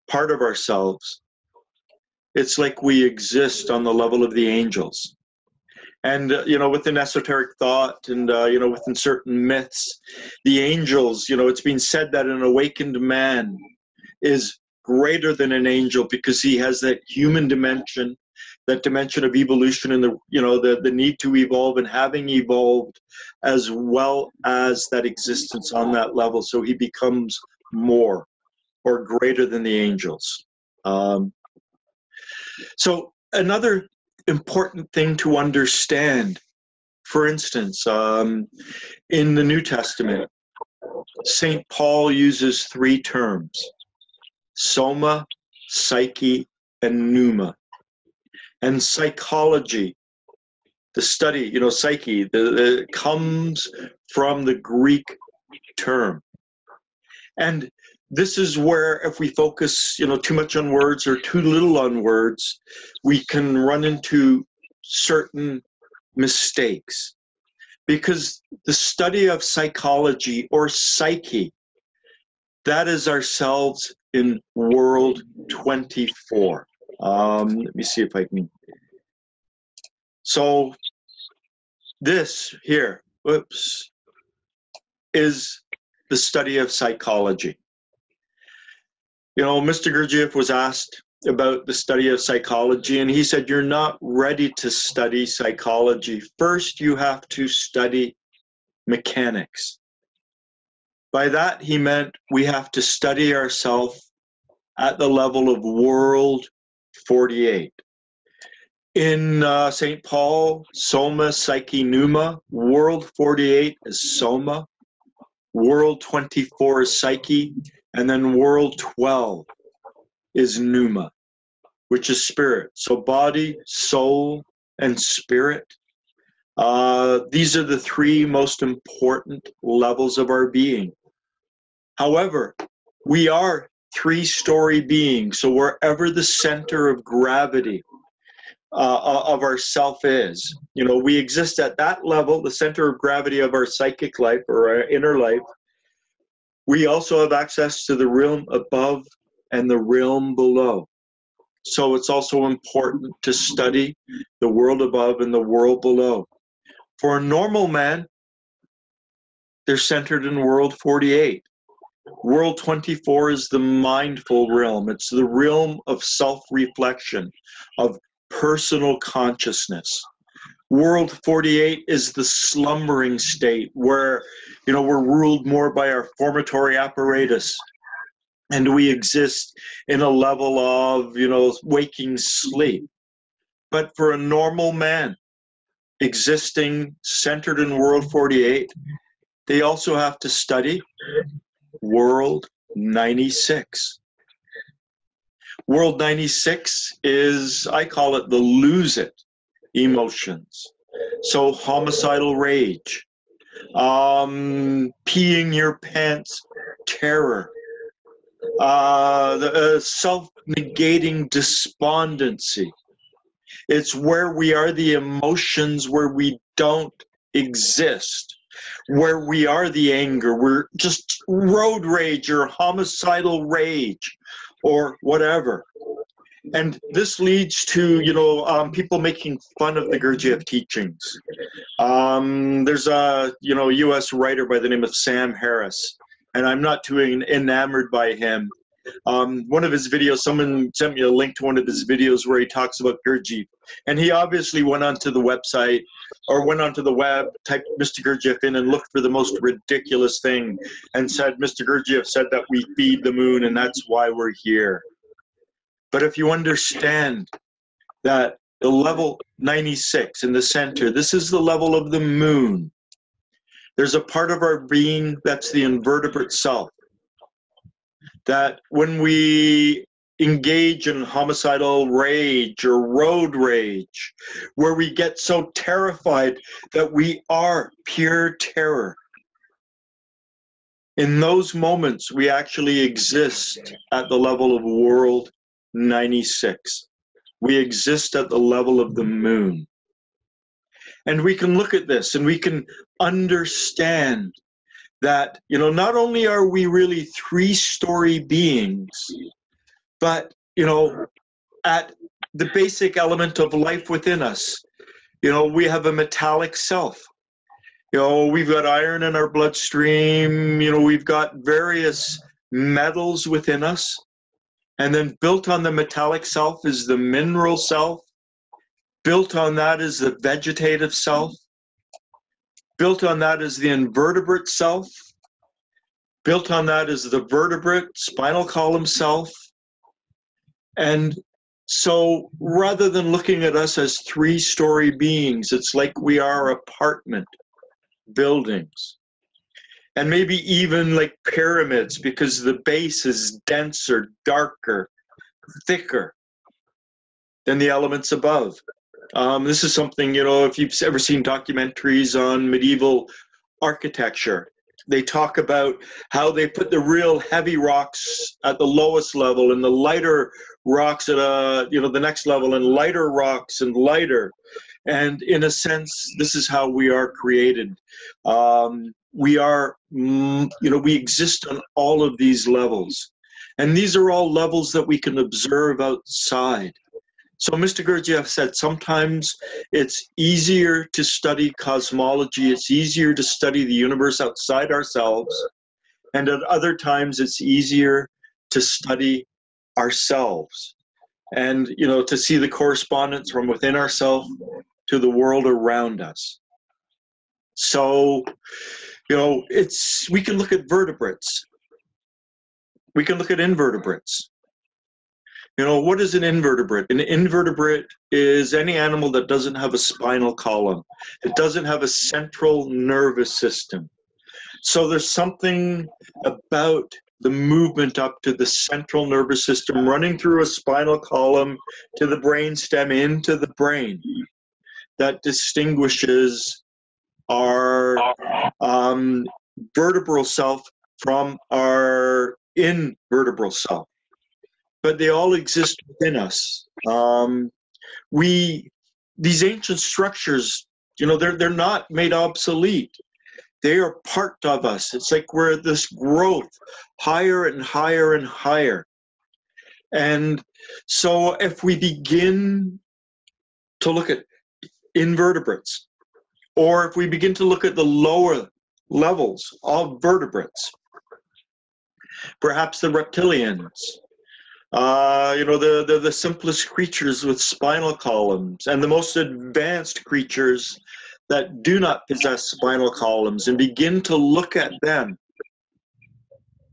part of ourselves, it's like we exist on the level of the angels. And, you know, within esoteric thought and, you know, within certain myths, the angels, you know, it's been said that an awakened man is greater than an angel because he has that human dimension, that dimension of evolution and, you know, the need to evolve and having evolved, as well as that existence on that level. So he becomes more or greater than the angels. So another important thing to understand, for instance, in the New Testament, St. Paul uses three terms, soma, psyche, and pneuma. And psychology, the study, you know, psyche, the comes from the Greek term. And this is where if we focus, you know, too much on words or too little on words, we can run into certain mistakes. Because the study of psychology or psyche, that is ourselves in World 24. Let me see if I can. So this here, whoops, is the study of psychology. You know, Mr. Gurdjieff was asked about the study of psychology, and he said, you're not ready to study psychology. First, you have to study mechanics. By that, he meant we have to study ourselves at the level of World 48. In St. Paul, soma, psyche, pneuma, World 48 is soma, World 24 is psyche, and then World 12 is pneuma, which is spirit. So body, soul, and spirit. These are the three most important levels of our being. However, we are three-story beings, so wherever the center of gravity of our self is, you know, we exist at that level, the center of gravity of our psychic life or our inner life. We also have access to the realm above and the realm below. So it's also important to study the world above and the world below. For a normal man, they're centered in World 48. World 24 is the mindful realm. It's the realm of self-reflection, of personal consciousness. World 48 is the slumbering state where, you know, we're ruled more by our formatory apparatus, and we exist in a level of, you know, waking sleep. But for a normal man existing centered in World 48, they also have to study World 96. World 96 is, I call it the lose it emotions. So homicidal rage, peeing your pants terror, the self-negating despondency. It's where we are the emotions where we don't exist, where we are the anger. We're just road rage or homicidal rage or whatever. And this leads to, you know, people making fun of the Gurdjieff teachings. There's a, you know, U.S. writer by the name of Sam Harris, and I'm not too enamored by him. One of his videos, someone sent me a link to one of his videos where he talks about Gurdjieff. And he obviously went onto the website, or went onto the web, typed Mr. Gurdjieff in and looked for the most ridiculous thing and said, Mr. Gurdjieff said that we feed the moon and that's why we're here. But if you understand that the level 96 in the center, this is the level of the moon. There's a part of our being that's the invertebrate self. That when we engage in homicidal rage or road rage, where we get so terrified that we are pure terror, in those moments we actually exist at the level of World 96. We exist at the level of the moon. And we can look at this and we can understand that, you know, not only are we really three-story beings, but, you know, at the basic element of life within us, you know, we have a metallic self. You know, we've got iron in our bloodstream, you know, we've got various metals within us. And then built on the metallic self is the mineral self. Built on that is the vegetative self. Built on that is the invertebrate self. Built on that is the vertebrate, spinal column self. And so rather than looking at us as three-story beings, it's like we are apartment buildings. and maybe even like pyramids, because the base is denser, darker, thicker than the elements above. This is something, you know, if you've ever seen documentaries on medieval architecture, they talk about how they put the real heavy rocks at the lowest level and the lighter rocks at you know, the next level, and lighter rocks and lighter. And in a sense, this is how we are created. We are, you know, we exist on all of these levels. And these are all levels that we can observe outside. So Mr. Gurdjieff said sometimes it's easier to study cosmology, it's easier to study the universe outside ourselves, and at other times it's easier to study ourselves. And, you know, to see the correspondence from within ourselves to the world around us. So, you know, it's, we can look at vertebrates. We can look at invertebrates. You know, what is an invertebrate? An invertebrate is any animal that doesn't have a spinal column. It doesn't have a central nervous system. So there's something about the movement up to the central nervous system, running through a spinal column to the brainstem, into the brain, that distinguishes our vertebral self from our invertebral self. But they all exist within us. These ancient structures, you know, they're not made obsolete. They are part of us. It's like we're this growth higher and higher and higher. And so if we begin to look at invertebrates, or if we begin to look at the lower levels of vertebrates, perhaps the reptilians, you know, the simplest creatures with spinal columns, and the most advanced creatures that do not possess spinal columns, and begin to look at them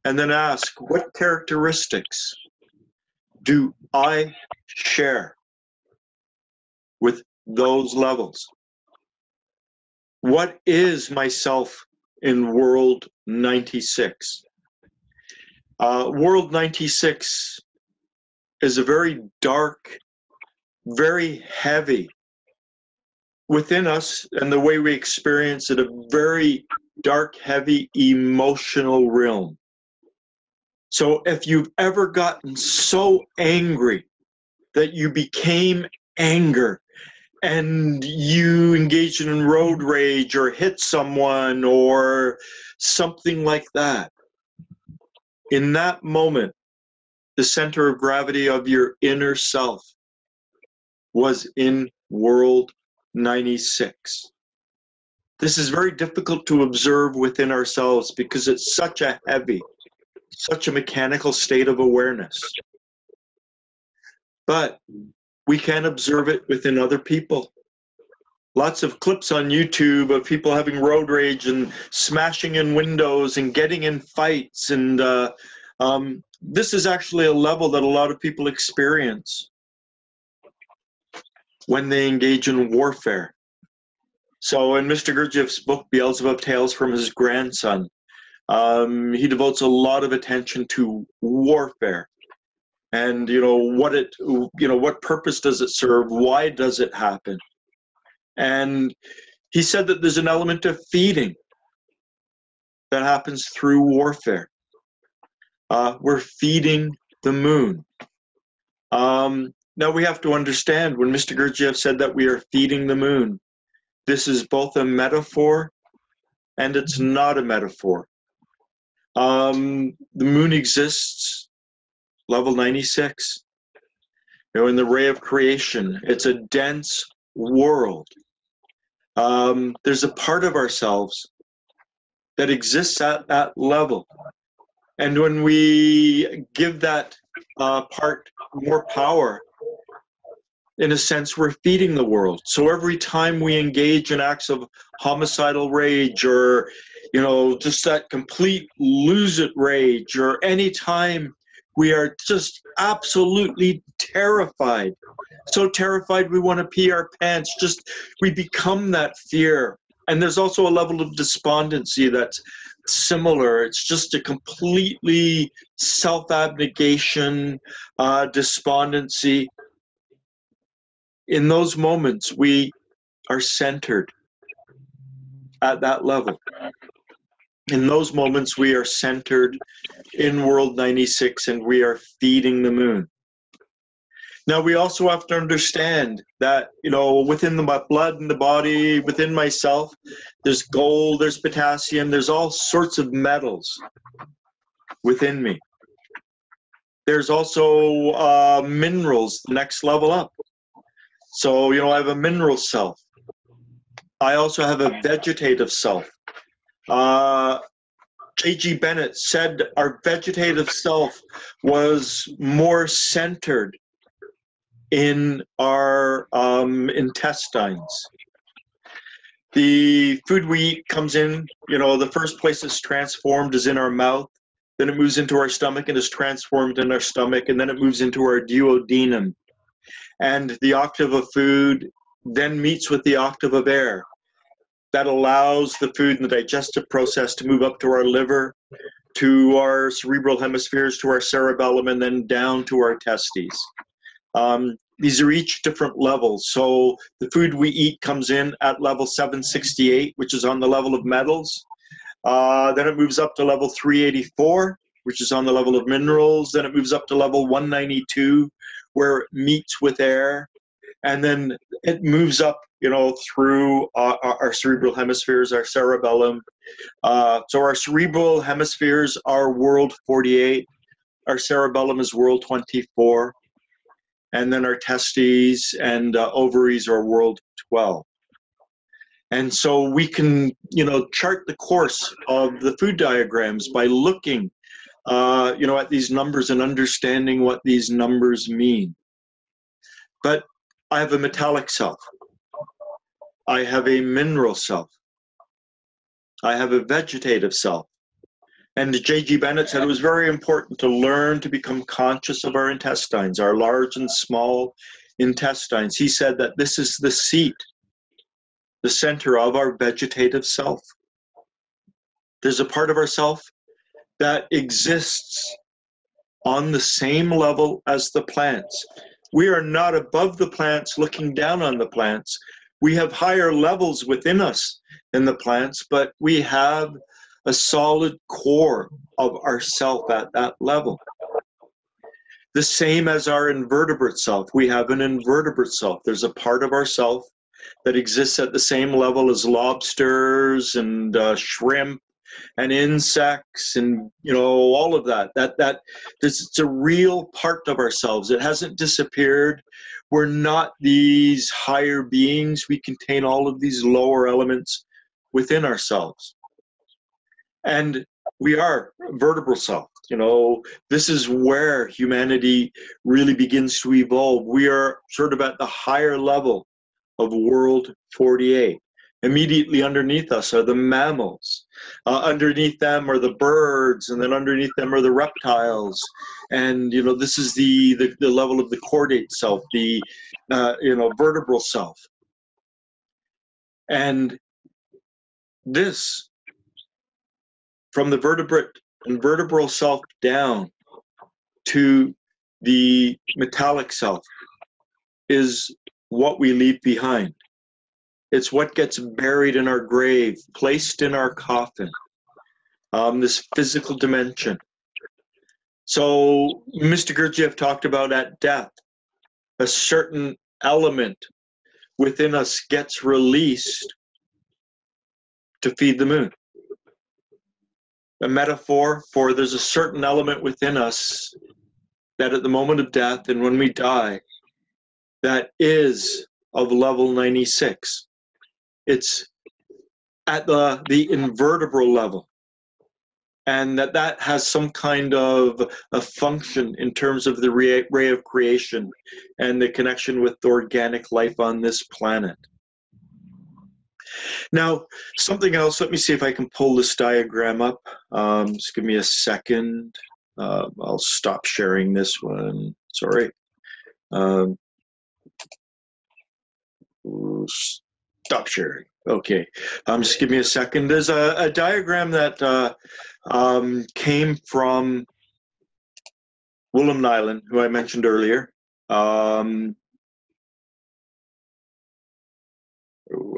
and then ask, what characteristics do I share with those levels? What is myself in World 96? World 96 is a very dark, very heavy, within us, and the way we experience it, a very dark, heavy emotional realm. So if you've ever gotten so angry that you became anger, and you engaged in road rage or hit someone or something like that, in that moment, the center of gravity of your inner self was in World 96. This is very difficult to observe within ourselves because it's such a heavy, such a mechanical state of awareness. But we can observe it within other people. Lots of clips on YouTube of people having road rage and smashing in windows and getting in fights. And this is actually a level that a lot of people experience when they engage in warfare. So in Mr. Gurdjieff's book, Beelzebub Tales from His Grandson, he devotes a lot of attention to warfare. And, you know, what purpose does it serve? Why does it happen? And he said that there's an element of feeding that happens through warfare. We're feeding the moon. Now we have to understand, when Mr. Gurdjieff said that we are feeding the moon, this is both a metaphor and it's not a metaphor. The moon exists, level 96, you know, in the ray of creation. It's a dense world. There's a part of ourselves that exists at that level. And when we give that part more power, in a sense, we're feeding the world. So every time we engage in acts of homicidal rage, or, you know, just that complete lose it rage, or any time we are just absolutely terrified, so terrified we want to pee our pants, just we become that fear. And there's also a level of despondency that's similar. It's just a completely self-abnegation, despondency. In those moments, we are centered at that level. In those moments, we are centered in World 96, and we are feeding the moon. Now, we also have to understand that, you know, within my blood and the body, within myself, there's gold, there's potassium, there's all sorts of metals within me. There's also minerals, the next level up. So, you know, I have a mineral self. I also have a vegetative self. J.G. Bennett said our vegetative self was more centered in our intestines. The food we eat comes in, you know, the first place it's transformed is in our mouth, then it moves into our stomach and is transformed in our stomach, and then it moves into our duodenum. And the octave of food then meets with the octave of air. That allows the food and the digestive process to move up to our liver, to our cerebral hemispheres, to our cerebellum, and then down to our testes. These are each different levels. So the food we eat comes in at level 768, which is on the level of metals. Then it moves up to level 384, which is on the level of minerals. Then it moves up to level 192, where it meets with air. And then it moves up, you know, through our cerebral hemispheres, our cerebellum. So our cerebral hemispheres are world 48. Our cerebellum is world 24. And then our testes and ovaries are world 12. And so we can, you know, chart the course of the food diagrams by looking, you know, at these numbers and understanding what these numbers mean. But I have a metallic self. I have a mineral self. I have a vegetative self. And J.G. Bennett said it was very important to learn to become conscious of our intestines, our large and small intestines. He said that this is the seat, the center of our vegetative self. There's a part of ourself that exists on the same level as the plants. We are not above the plants, looking down on the plants. We have higher levels within us than the plants, but we have a solid core of ourself at that level. The same as our invertebrate self. We have an invertebrate self. There's a part of ourself that exists at the same level as lobsters and shrimp and insects and, you know, all of that. It's a real part of ourselves. It hasn't disappeared. We're not these higher beings. We contain all of these lower elements within ourselves. And we are vertebral self. You know, this is where humanity really begins to evolve. We are sort of at the higher level of world 48. Immediately underneath us are the mammals. Underneath them are the birds, and then underneath them are the reptiles. And, you know, this is the level of the chordate self, the, you know, vertebral self. And this, from the vertebrate and vertebral self down to the metallic self, is what we leave behind. It's what gets buried in our grave, placed in our coffin, this physical dimension. So Mr. Gurdjieff talked about at death, a certain element within us gets released to feed the moon. A metaphor for there's a certain element within us that at the moment of death and when we die, that is of level 96. It's at the invertebral level, and that has some kind of a function in terms of the ray of creation and the connection with organic life on this planet. Now, something else, let me see if I can pull this diagram up. Just give me a second. I'll stop sharing this one, sorry. stop sharing. Okay, just give me a second. There's a diagram that came from Willem Nyland, who I mentioned earlier. I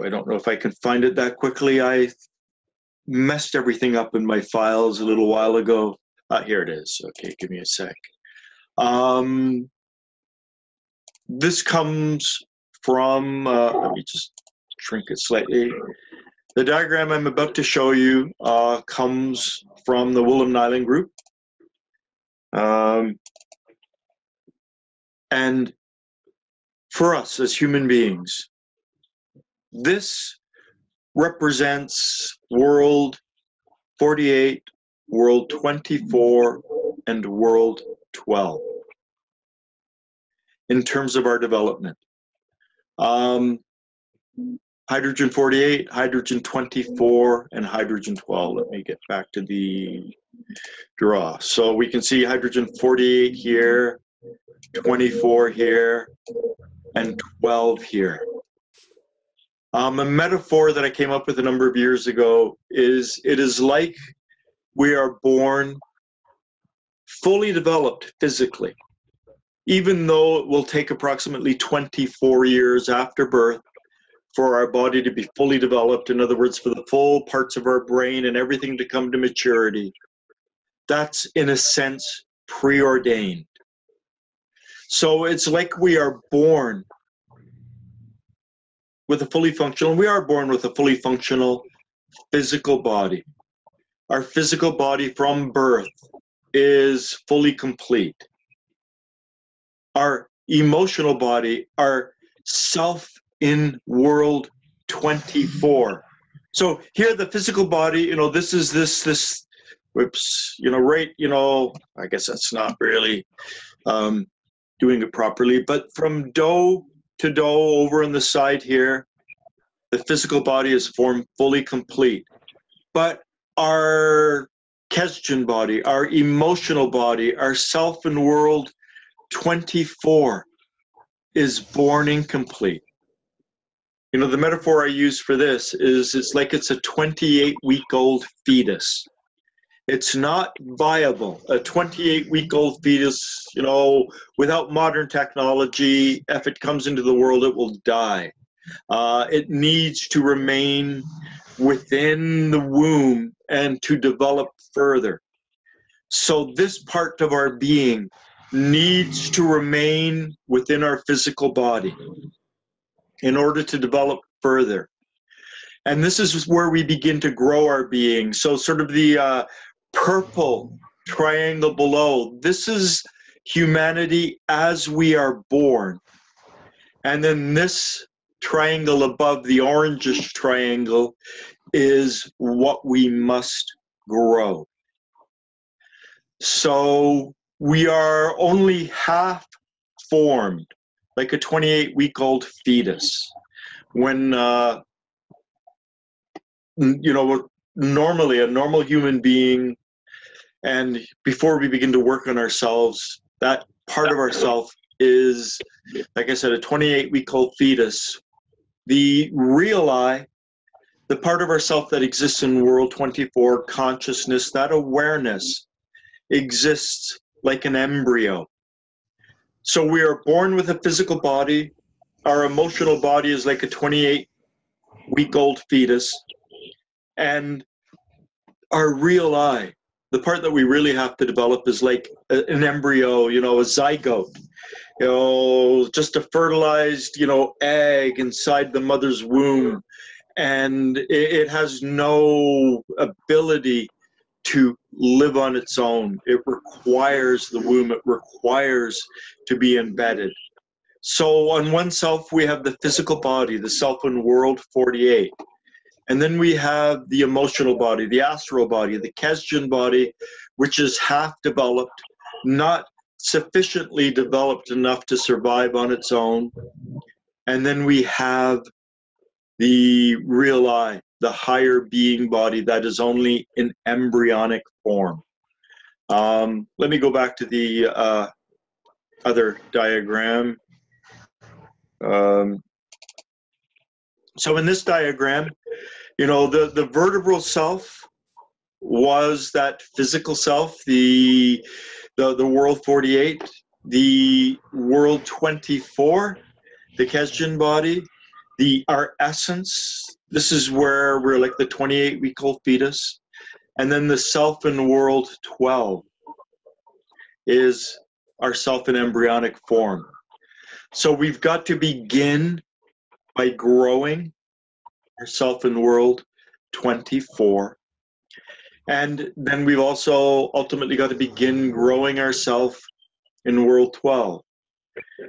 don't know if I can find it that quickly. I messed everything up in my files a little while ago. Here it is. Okay, give me a sec. This comes from, let me just shrink it slightly. The diagram I'm about to show you comes from the Willem Nyland group. And for us as human beings, this represents world 48, world 24, and world 12 in terms of our development. Hydrogen 48, hydrogen 24, and hydrogen 12. Let me get back to the draw. So we can see hydrogen 48 here, 24 here, and 12 here. A metaphor that I came up with a number of years ago is it is like we are born fully developed physically, even though it will take approximately 24 years after birth for our body to be fully developed. In other words, for the full parts of our brain and everything to come to maturity. That's, in a sense, preordained. So it's like we are born with a fully functional, we are born with a fully functional physical body. Our physical body from birth is fully complete. Our emotional body, our self in world 24. So here the physical body, you know, this is this, whoops, you know, right, you know, I guess that's not really doing it properly, but from dough to dough over on the side here, the physical body is formed fully complete. But our Kesjan body, our emotional body, our self in world 24 is born incomplete. You know, the metaphor I use for this is it's like it's a 28-week-old fetus. It's not viable. A 28-week-old fetus, you know, without modern technology, if it comes into the world, it will die. It needs to remain within the womb and to develop further. So this part of our being needs to remain within our physical body in order to develop further. And this is where we begin to grow our being. So sort of the purple triangle below, this is humanity as we are born. And then this triangle above, the orangish triangle, is what we must grow. So we are only half formed, like a 28-week-old fetus. When, you know, normally a normal human being, and before we begin to work on ourselves, that part of ourself is, like I said, a 28-week-old fetus. The real I, the part of ourself that exists in world 24, consciousness, that awareness exists like an embryo. So we are born with a physical body. Our emotional body is like a 28-week-old fetus. And our real I, the part that we really have to develop, is like an embryo, you know, a zygote. You know, just a fertilized, you know, egg inside the mother's womb. And it has no ability to live on its own. It requires the womb. It requires to be embedded. So on one self, we have the physical body, the self in world 48. And then we have the emotional body, the astral body, the Kesjan body, which is half developed, not sufficiently developed enough to survive on its own. And then we have the real I, the higher being body that is only in embryonic form. Let me go back to the other diagram. So in this diagram, you know, the vertebral self was that physical self, the world 48, the world 24, the Kesjan body, our essence. This is where we're like the 28-week-old fetus. And then the self in world 12 is our self in embryonic form. So we've got to begin by growing ourself in world 24. And then we've also ultimately got to begin growing ourself in world 12.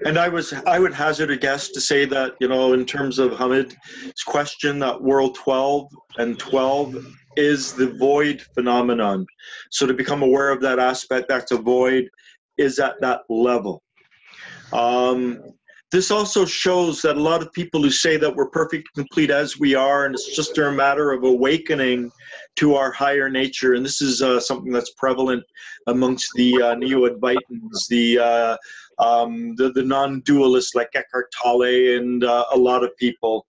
And I would hazard a guess to say that, you know, in terms of Hamid's question, that world 12 and 12 is the void phenomenon. So to become aware of that aspect, that's a void, is at that level. This also shows that a lot of people who say that we're perfect, complete as we are, and it's just a matter of awakening to our higher nature. And this is something that's prevalent amongst the Neo-Advaitins, the non-dualists like Eckhart Tolle, and a lot of people.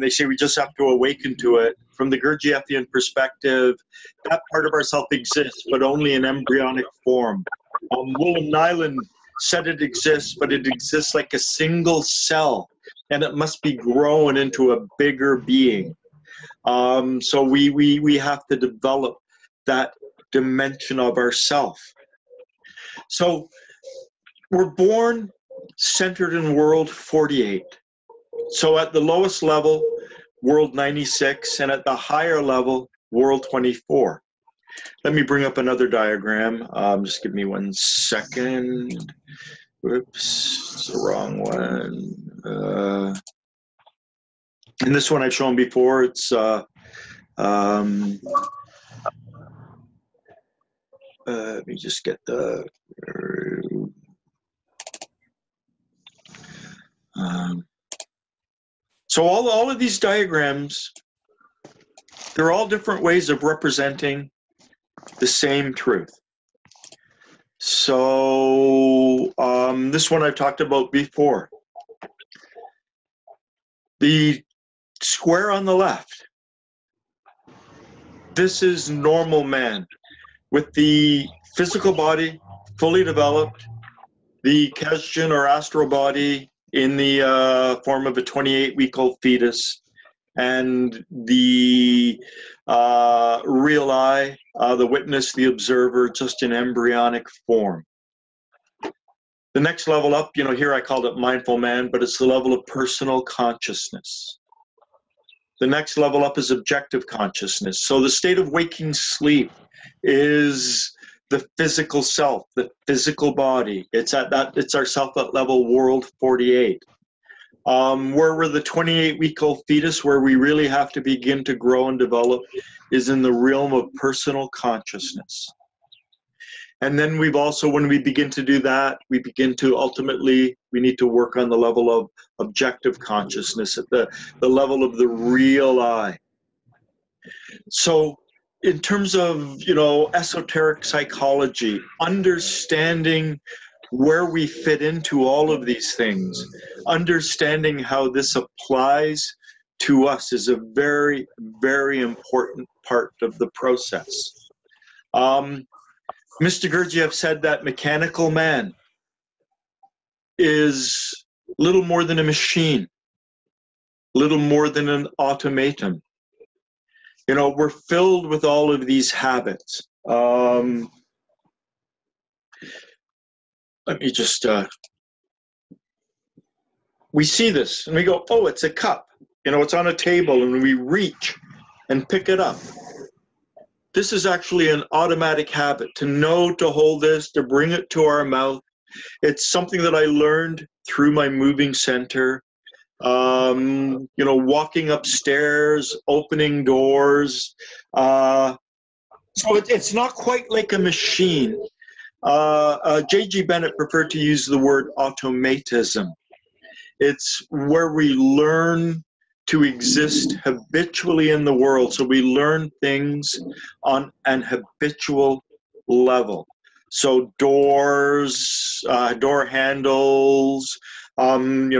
They say we just have to awaken to it. From the Gurdjieffian perspective, that part of ourself exists, but only in embryonic form. Willem Nyland said it exists, but it exists like a single cell, and it must be grown into a bigger being. So we have to develop that dimension of ourself. So we're born centered in world 48. So at the lowest level, world 96, and at the higher level, world 24. Let me bring up another diagram. Just give me 1 second. Whoops, it's the wrong one. And this one I've shown before. It's let me just get the. So all of these diagrams, they're all different ways of representing the same truth. So this one I've talked about before. The square on the left, this is normal man with the physical body fully developed, the Kesjan or astral body in the form of a 28-week-old fetus, and the real eye, the witness, the observer, just in embryonic form. The next level up, you know, here I called it mindful man, but it's the level of personal consciousness. The next level up is objective consciousness. So the state of waking sleep is the physical self, the physical body. It's at that, it's our self at level world 48. Where we're the 28-week-old fetus, where we really have to begin to grow and develop, is in the realm of personal consciousness. And then we've also, when we begin to do that, we begin to ultimately, we need to work on the level of objective consciousness, at the level of the real I. So in terms of, you know, esoteric psychology, understanding where we fit into all of these things, understanding how this applies to us is a very, very important part of the process. Mr. Gurdjieff said that mechanical man is little more than a machine, little more than an automaton. You know, we're filled with all of these habits. Let me just, we see this and we go, oh, it's a cup. You know, it's on a table and we reach and pick it up. This is actually an automatic habit, to know, to hold this, to bring it to our mouth. It's something that I learned through my moving center. You know, walking upstairs, opening doors. So it's not quite like a machine. J.G. Bennett preferred to use the word automatism. It's where we learn to exist habitually in the world. So we learn things on an habitual level. So doors, door handles, cups,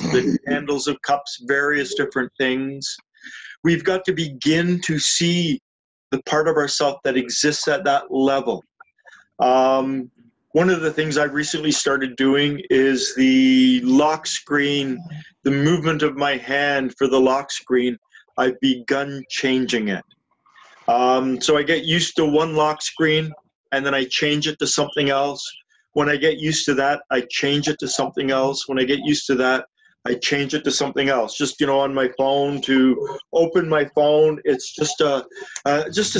the handles of cups, various different things. We've got to begin to see the part of ourself that exists at that level. One of the things I've recently started doing is the lock screen, the movement of my hand for the lock screen. I've begun changing it. So I get used to one lock screen and then I change it to something else. When I get used to that, I change it to something else. When I get used to that, I change it to something else. Just, you know, on my phone, to open my phone. It's just a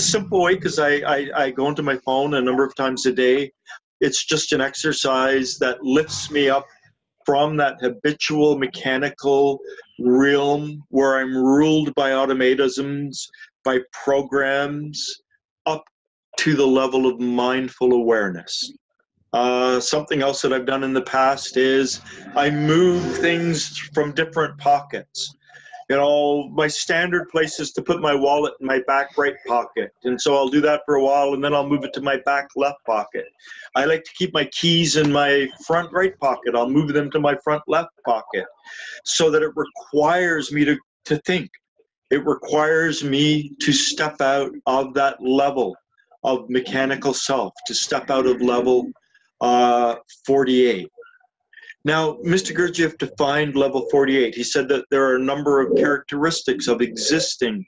simple way, because I go into my phone a number of times a day. It's just an exercise that lifts me up from that habitual mechanical realm where I'm ruled by automatisms, by programs, up to the level of mindful awareness. Something else that I've done in the past is I move things from different pockets. You know, my standard place is to put my wallet in my back right pocket. And so I'll do that for a while, and then I'll move it to my back left pocket. I like to keep my keys in my front right pocket. I'll move them to my front left pocket, so that it requires me to think. It requires me to step out of that level of mechanical self, to step out of level 48. Now, Mr. Gurdjieff defined level 48. He said that there are a number of characteristics of existing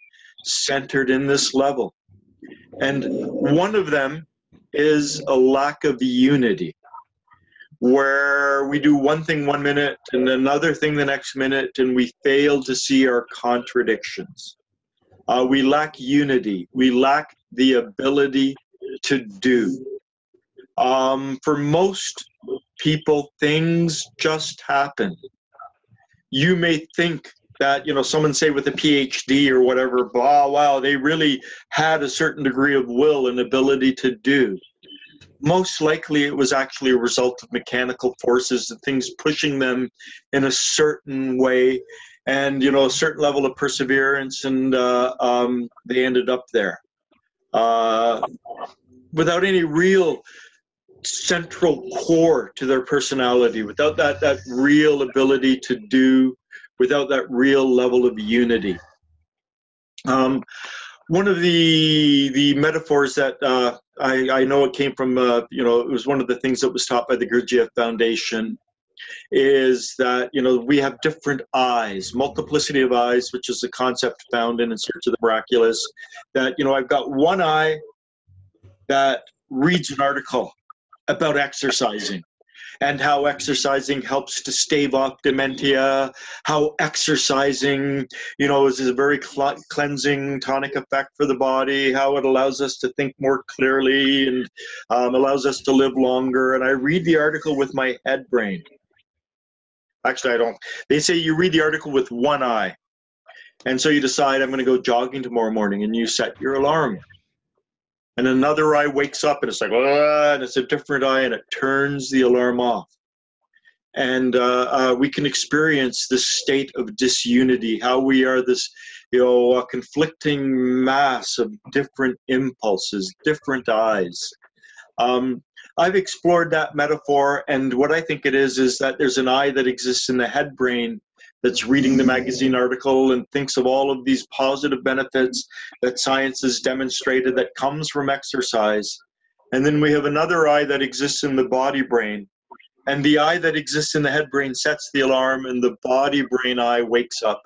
centered in this level. And one of them is a lack of unity, where we do one thing one minute and another thing the next minute, and we fail to see our contradictions. We lack unity. We lack the ability to do. For most people, things just happen. You may think that, you know, someone say with a PhD or whatever, blah, wow, they really had a certain degree of will and ability to do. Most likely it was actually a result of mechanical forces and things pushing them in a certain way, and, you know, a certain level of perseverance, and they ended up there. Without any real central core to their personality, without that real ability to do, without that real level of unity. One of the metaphors that I know it came from, it was one of the things that was taught by the Gurdjieff Foundation, is that, you know, we have different eyes, multiplicity of eyes, which is the concept found in Search of the Miraculous, that, you know, I've got one eye that reads an article about exercising and how exercising helps to stave off dementia, how exercising, you know, is a very cleansing tonic effect for the body, how it allows us to think more clearly and allows us to live longer. And I read the article with my head brain. Actually, I don't. They say you read the article with one eye. And so you decide, I'm going to go jogging tomorrow morning, and you set your alarm. And another eye wakes up, and it's like, and it's a different eye, and it turns the alarm off. And we can experience this state of disunity, how we are this, you know, a conflicting mass of different impulses, different eyes. I've explored that metaphor, and what I think it is that there's an eye that exists in the head brain that's reading the magazine article and thinks of all of these positive benefits that science has demonstrated that comes from exercise. And then we have another eye that exists in the body brain. And the eye that exists in the head brain sets the alarm, and the body brain eye wakes up.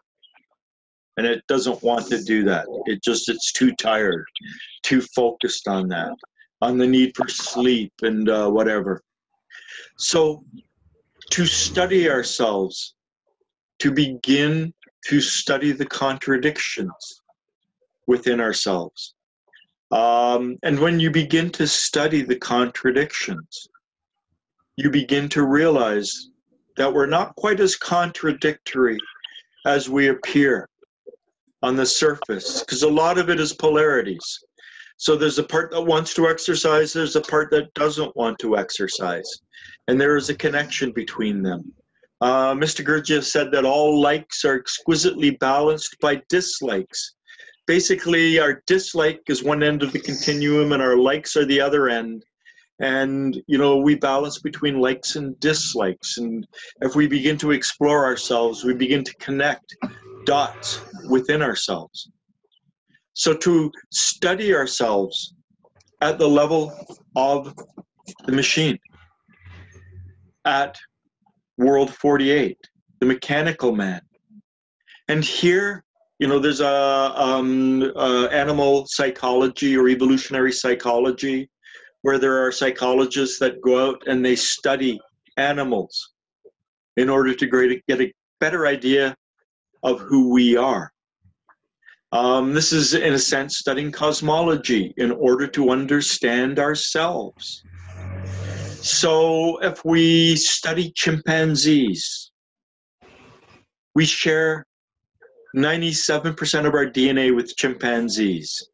And it doesn't want to do that. It's too tired, too focused on that, on the need for sleep and whatever. So to study ourselves, to begin to study the contradictions within ourselves. And when you begin to study the contradictions, you begin to realize that we're not quite as contradictory as we appear on the surface, because a lot of it is polarities. So there's a part that wants to exercise, there's a part that doesn't want to exercise, and there is a connection between them. Mr. Gurdjieff said that all likes are exquisitely balanced by dislikes basically our dislike is one end of the continuum and our likes are the other end. And, you know, we balance between likes and dislikes. And if we begin to explore ourselves, we begin to connect dots within ourselves. So to study ourselves at the level of the machine, at World 48, the mechanical man. And here, you know, there's animal psychology or evolutionary psychology, where there are psychologists that go out and they study animals in order to get a better idea of who we are. This is, in a sense, studying cosmology in order to understand ourselves. So if we study chimpanzees, we share 97% of our DNA with chimpanzees.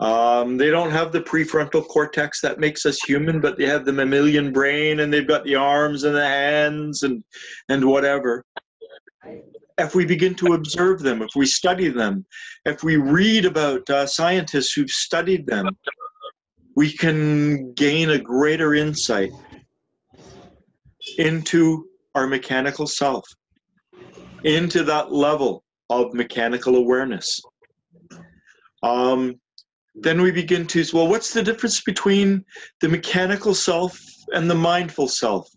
They don't have the prefrontal cortex that makes us human, but they have the mammalian brain, and they've got the arms and the hands and whatever. If we begin to observe them, if we study them, if we read about scientists who've studied them, we can gain a greater insight into our mechanical self, into that level of mechanical awareness. Then we begin to say, well, what's the difference between the mechanical self and the mindful self?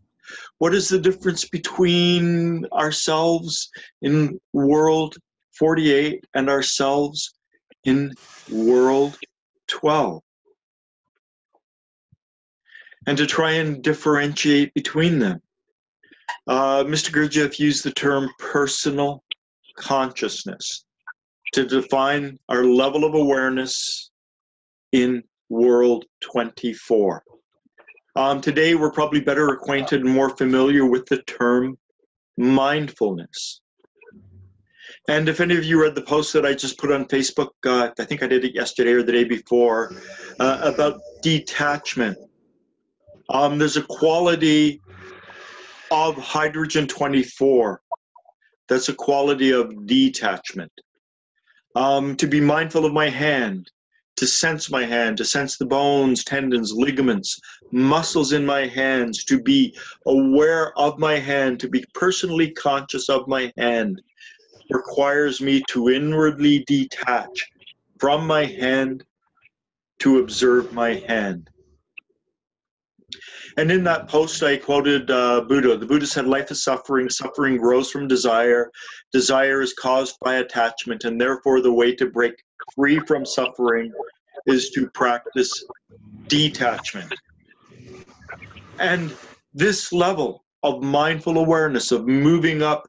What is the difference between ourselves in World 48 and ourselves in World 12? And to try and differentiate between them. Mr. Gurdjieff used the term personal consciousness to define our level of awareness in World 24. Today, we're probably better acquainted and more familiar with the term mindfulness. And if any of you read the post that I just put on Facebook, I think I did it yesterday or the day before, about detachment. There's a quality of hydrogen 24 that's a quality of detachment. To be mindful of my hand, to sense my hand, to sense the bones, tendons, ligaments, muscles in my hands, to be aware of my hand, to be personally conscious of my hand, requires me to inwardly detach from my hand to observe my hand. And in that post, I quoted Buddha. The Buddha said, life is suffering. Suffering grows from desire. Desire is caused by attachment, and therefore the way to break free from suffering is to practice detachment. And this level of mindful awareness, of moving up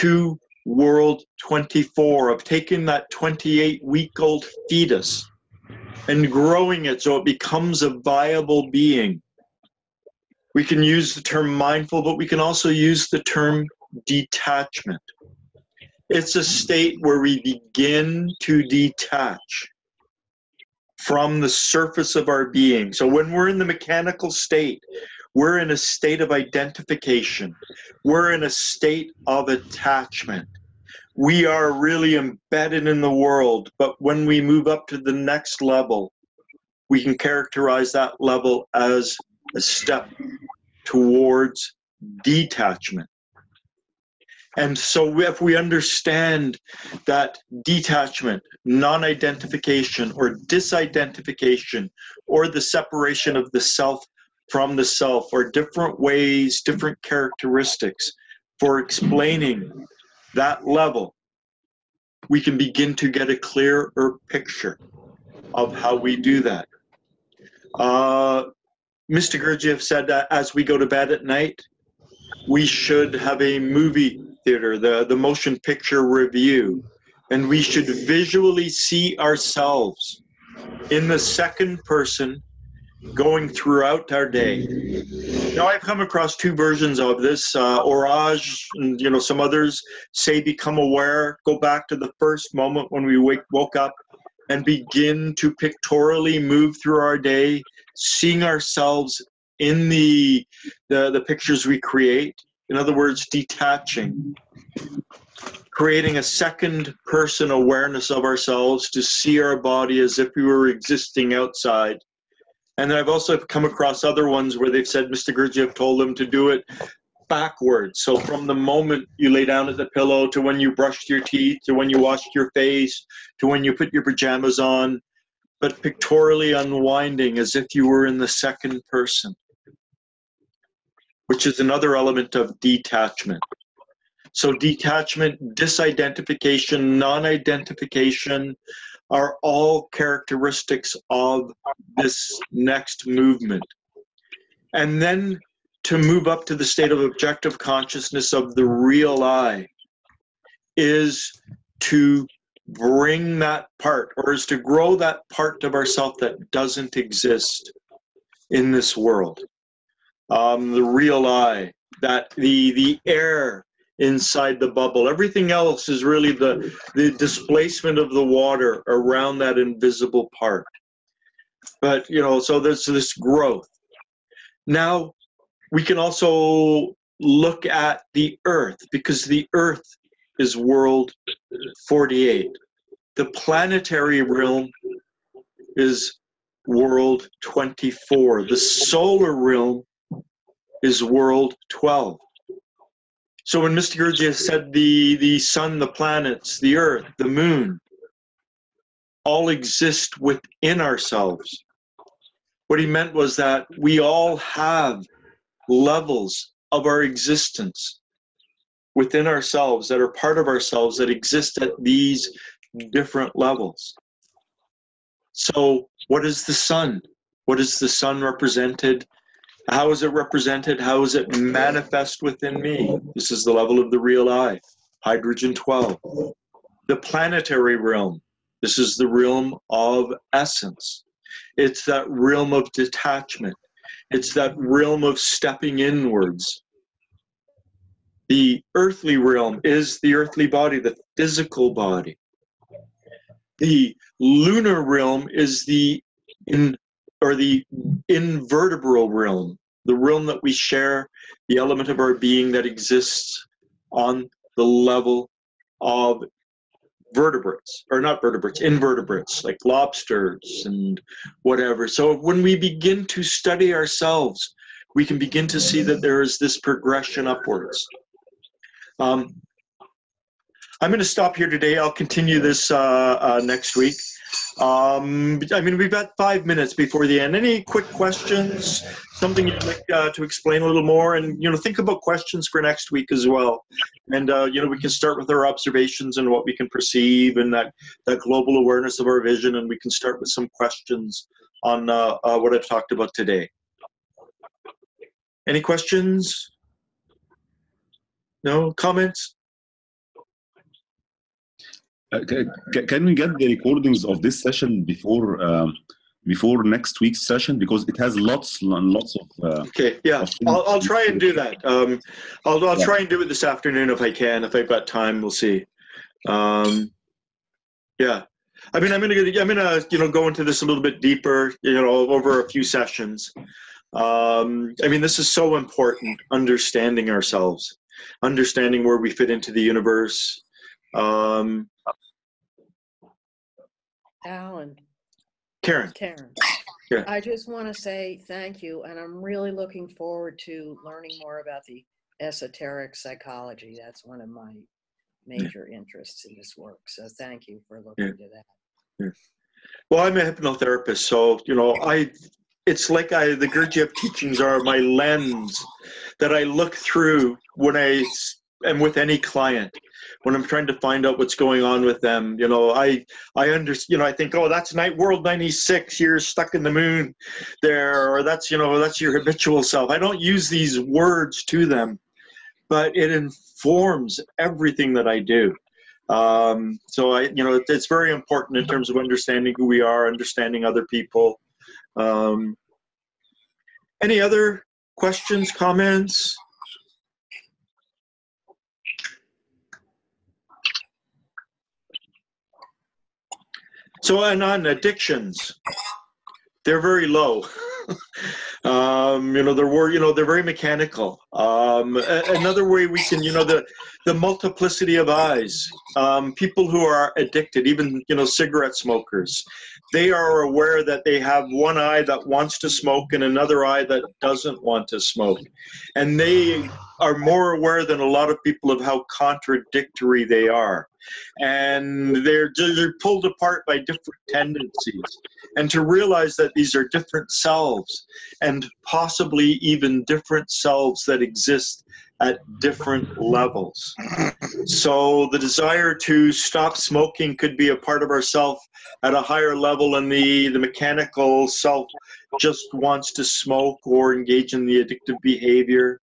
to World 24, of taking that 28-week-old fetus and growing it so it becomes a viable being. We can use the term mindful, but we can also use the term detachment. It's a state where we begin to detach from the surface of our being. So when we're in the mechanical state, we're in a state of identification. We're in a state of attachment. We are really embedded in the world, but when we move up to the next level, we can characterize that level as a step towards detachment. And so if we understand that detachment, non-identification or disidentification, or the separation of the self from the self, or different ways, different characteristics for explaining that level, we can begin to get a clearer picture of how we do that. Mr. Gurdjieff said that as we go to bed at night, we should have a movie theater, the motion picture review, and we should visually see ourselves in the second person going throughout our day. Now, I've come across two versions of this. Orage and, you know, some others say become aware, go back to the first moment when we woke up and begin to pictorially move through our day, seeing ourselves in the pictures we create. In other words, detaching. creating a second person awareness of ourselves to see our body as if we were existing outside. And then I've also come across other ones where they've said Mr. Gurdjieff told them to do it backwards. So from the moment you lay down at the pillow to when you brushed your teeth, to when you washed your face, to when you put your pajamas on, but pictorially unwinding as if you were in the second person, which is another element of detachment. So detachment, disidentification, non-identification are all characteristics of this next movement. And then to move up to the state of objective consciousness of the real I is to bring that part, or is to grow that part of ourself that doesn't exist in this world. The real I, that the air inside the bubble. Everything else is really the displacement of the water around that invisible part. But, you know, so there's this growth. Now, we can also look at the earth, because the earth is world 48. The planetary realm is world 24. The solar realm is world 12. So when Mr. Gurdjieff said the sun, the planets, the earth, the moon, all exist within ourselves, what he meant was that we all have levels of our existence within ourselves that are part of ourselves that exist at these different levels. So what is the sun? What is the sun represented? How is it represented? How is it manifest within me? This is the level of the real I, hydrogen 12. The planetary realm, this is the realm of essence. It's that realm of detachment. It's that realm of stepping inwards. The earthly realm is the earthly body, the physical body. The lunar realm is the invertebral realm, the realm that we share, the element of our being that exists on the level of vertebrates, or not vertebrates, invertebrates, like lobsters and whatever. So when we begin to study ourselves, we can begin to see that there is this progression upwards. I'm going to stop here today. I'll continue this next week. I mean, we've got 5 minutes before the end. Any quick questions, something you'd like to explain a little more? And, you know, think about questions for next week as well. And, you know, we can start with our observations and what we can perceive and that global awareness of our vision. And we can start with some questions on what I've talked about today. Any questions? No comments? Can we get the recordings of this session before next week's session, because it has lots and lots of okay, yeah, of I'll try and do that. I'll yeah, try and do it this afternoon if I can, if I've got time. We'll see. Yeah, I mean, I'm gonna you know, go into this a little bit deeper, you know, over a few sessions. I mean, this is so important, understanding ourselves, understanding where we fit into the universe. Alan. Karen. Yeah. I just want to say thank you, and I'm really looking forward to learning more about the esoteric psychology. That's one of my major interests in this work. So thank you for looking into that. Yeah. Well, I'm a hypnotherapist, so you know, it's like the Gurdjieff teachings are my lens that I look through when I am with any client. When I'm trying to find out what's going on with them, you know, I think, oh, that's World 96, you're stuck in the moon there, or that's, you know, that's your habitual self. I don't use these words to them, but it informs everything that I do. So you know, it's very important in terms of understanding who we are, understanding other people. Any other questions, comments? So, and on addictions, they're very low. They're very mechanical. Another way we can, the multiplicity of eyes. People who are addicted, even, cigarette smokers, they are aware that they have one eye that wants to smoke and another eye that doesn't want to smoke. And they are more aware than a lot of people of how contradictory they are. And they're pulled apart by different tendencies. And to realize that these are different selves and possibly even different selves that exist at different levels. So the desire to stop smoking could be a part of ourself at a higher level, and the mechanical self just wants to smoke or engage in the addictive behavior.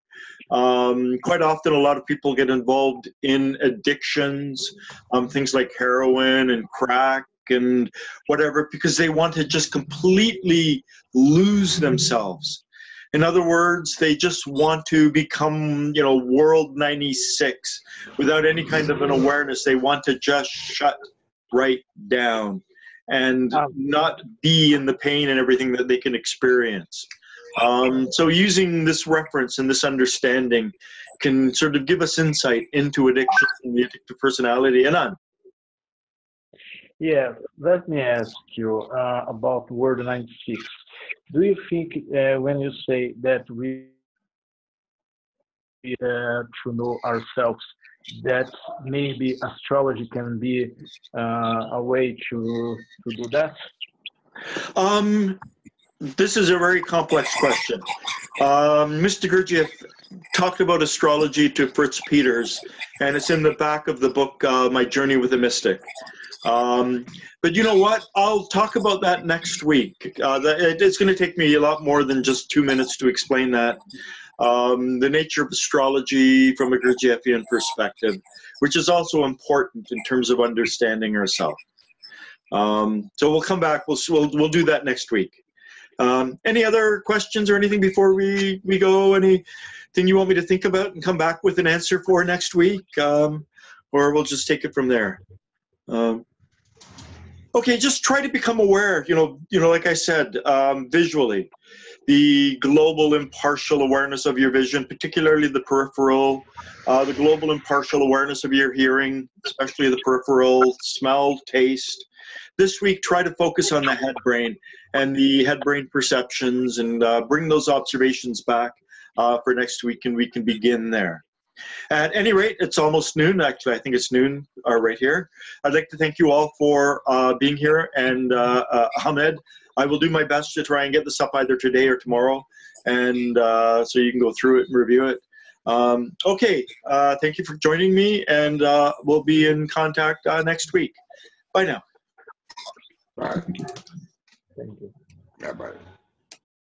Quite often a lot of people get involved in addictions, things like heroin and crack and whatever, because they want to just completely lose themselves. In other words, they just want to become, World 96 without any kind of an awareness. They want to just shut right down and not be in the pain and everything that they can experience. So using this reference and this understanding can sort of give us insight into addiction and the addictive personality. Anand? Yeah, let me ask you about World 96. Do you think when you say that we to know ourselves, that maybe astrology can be a way to do that? This is a very complex question. Mr. Gurdjieff talked about astrology to Fritz Peters, and it's in the back of the book, My Journey with a Mystic. But you know what? I'll talk about that next week. It's going to take me a lot more than just 2 minutes to explain that. The nature of astrology from a Gurdjieffian perspective, which is also important in terms of understanding ourselves. So we'll come back. We'll do that next week. Any other questions or anything before we go? Anything you want me to think about and come back with an answer for next week? Or we'll just take it from there. Okay, just try to become aware, like I said, visually. The global impartial awareness of your vision, particularly the peripheral, the global impartial awareness of your hearing, especially the peripheral, smell, taste. This week, try to focus on the head brain and the head brain perceptions, and bring those observations back for next week, and we can begin there. At any rate, it's almost noon. Actually, I think it's noon right here. I'd like to thank you all for being here, and Ahmed, I will do my best to try and get this up either today or tomorrow, and so you can go through it and review it. Okay, thank you for joining me, and we'll be in contact next week. Bye now. Bye. Thank you. Yeah, bye.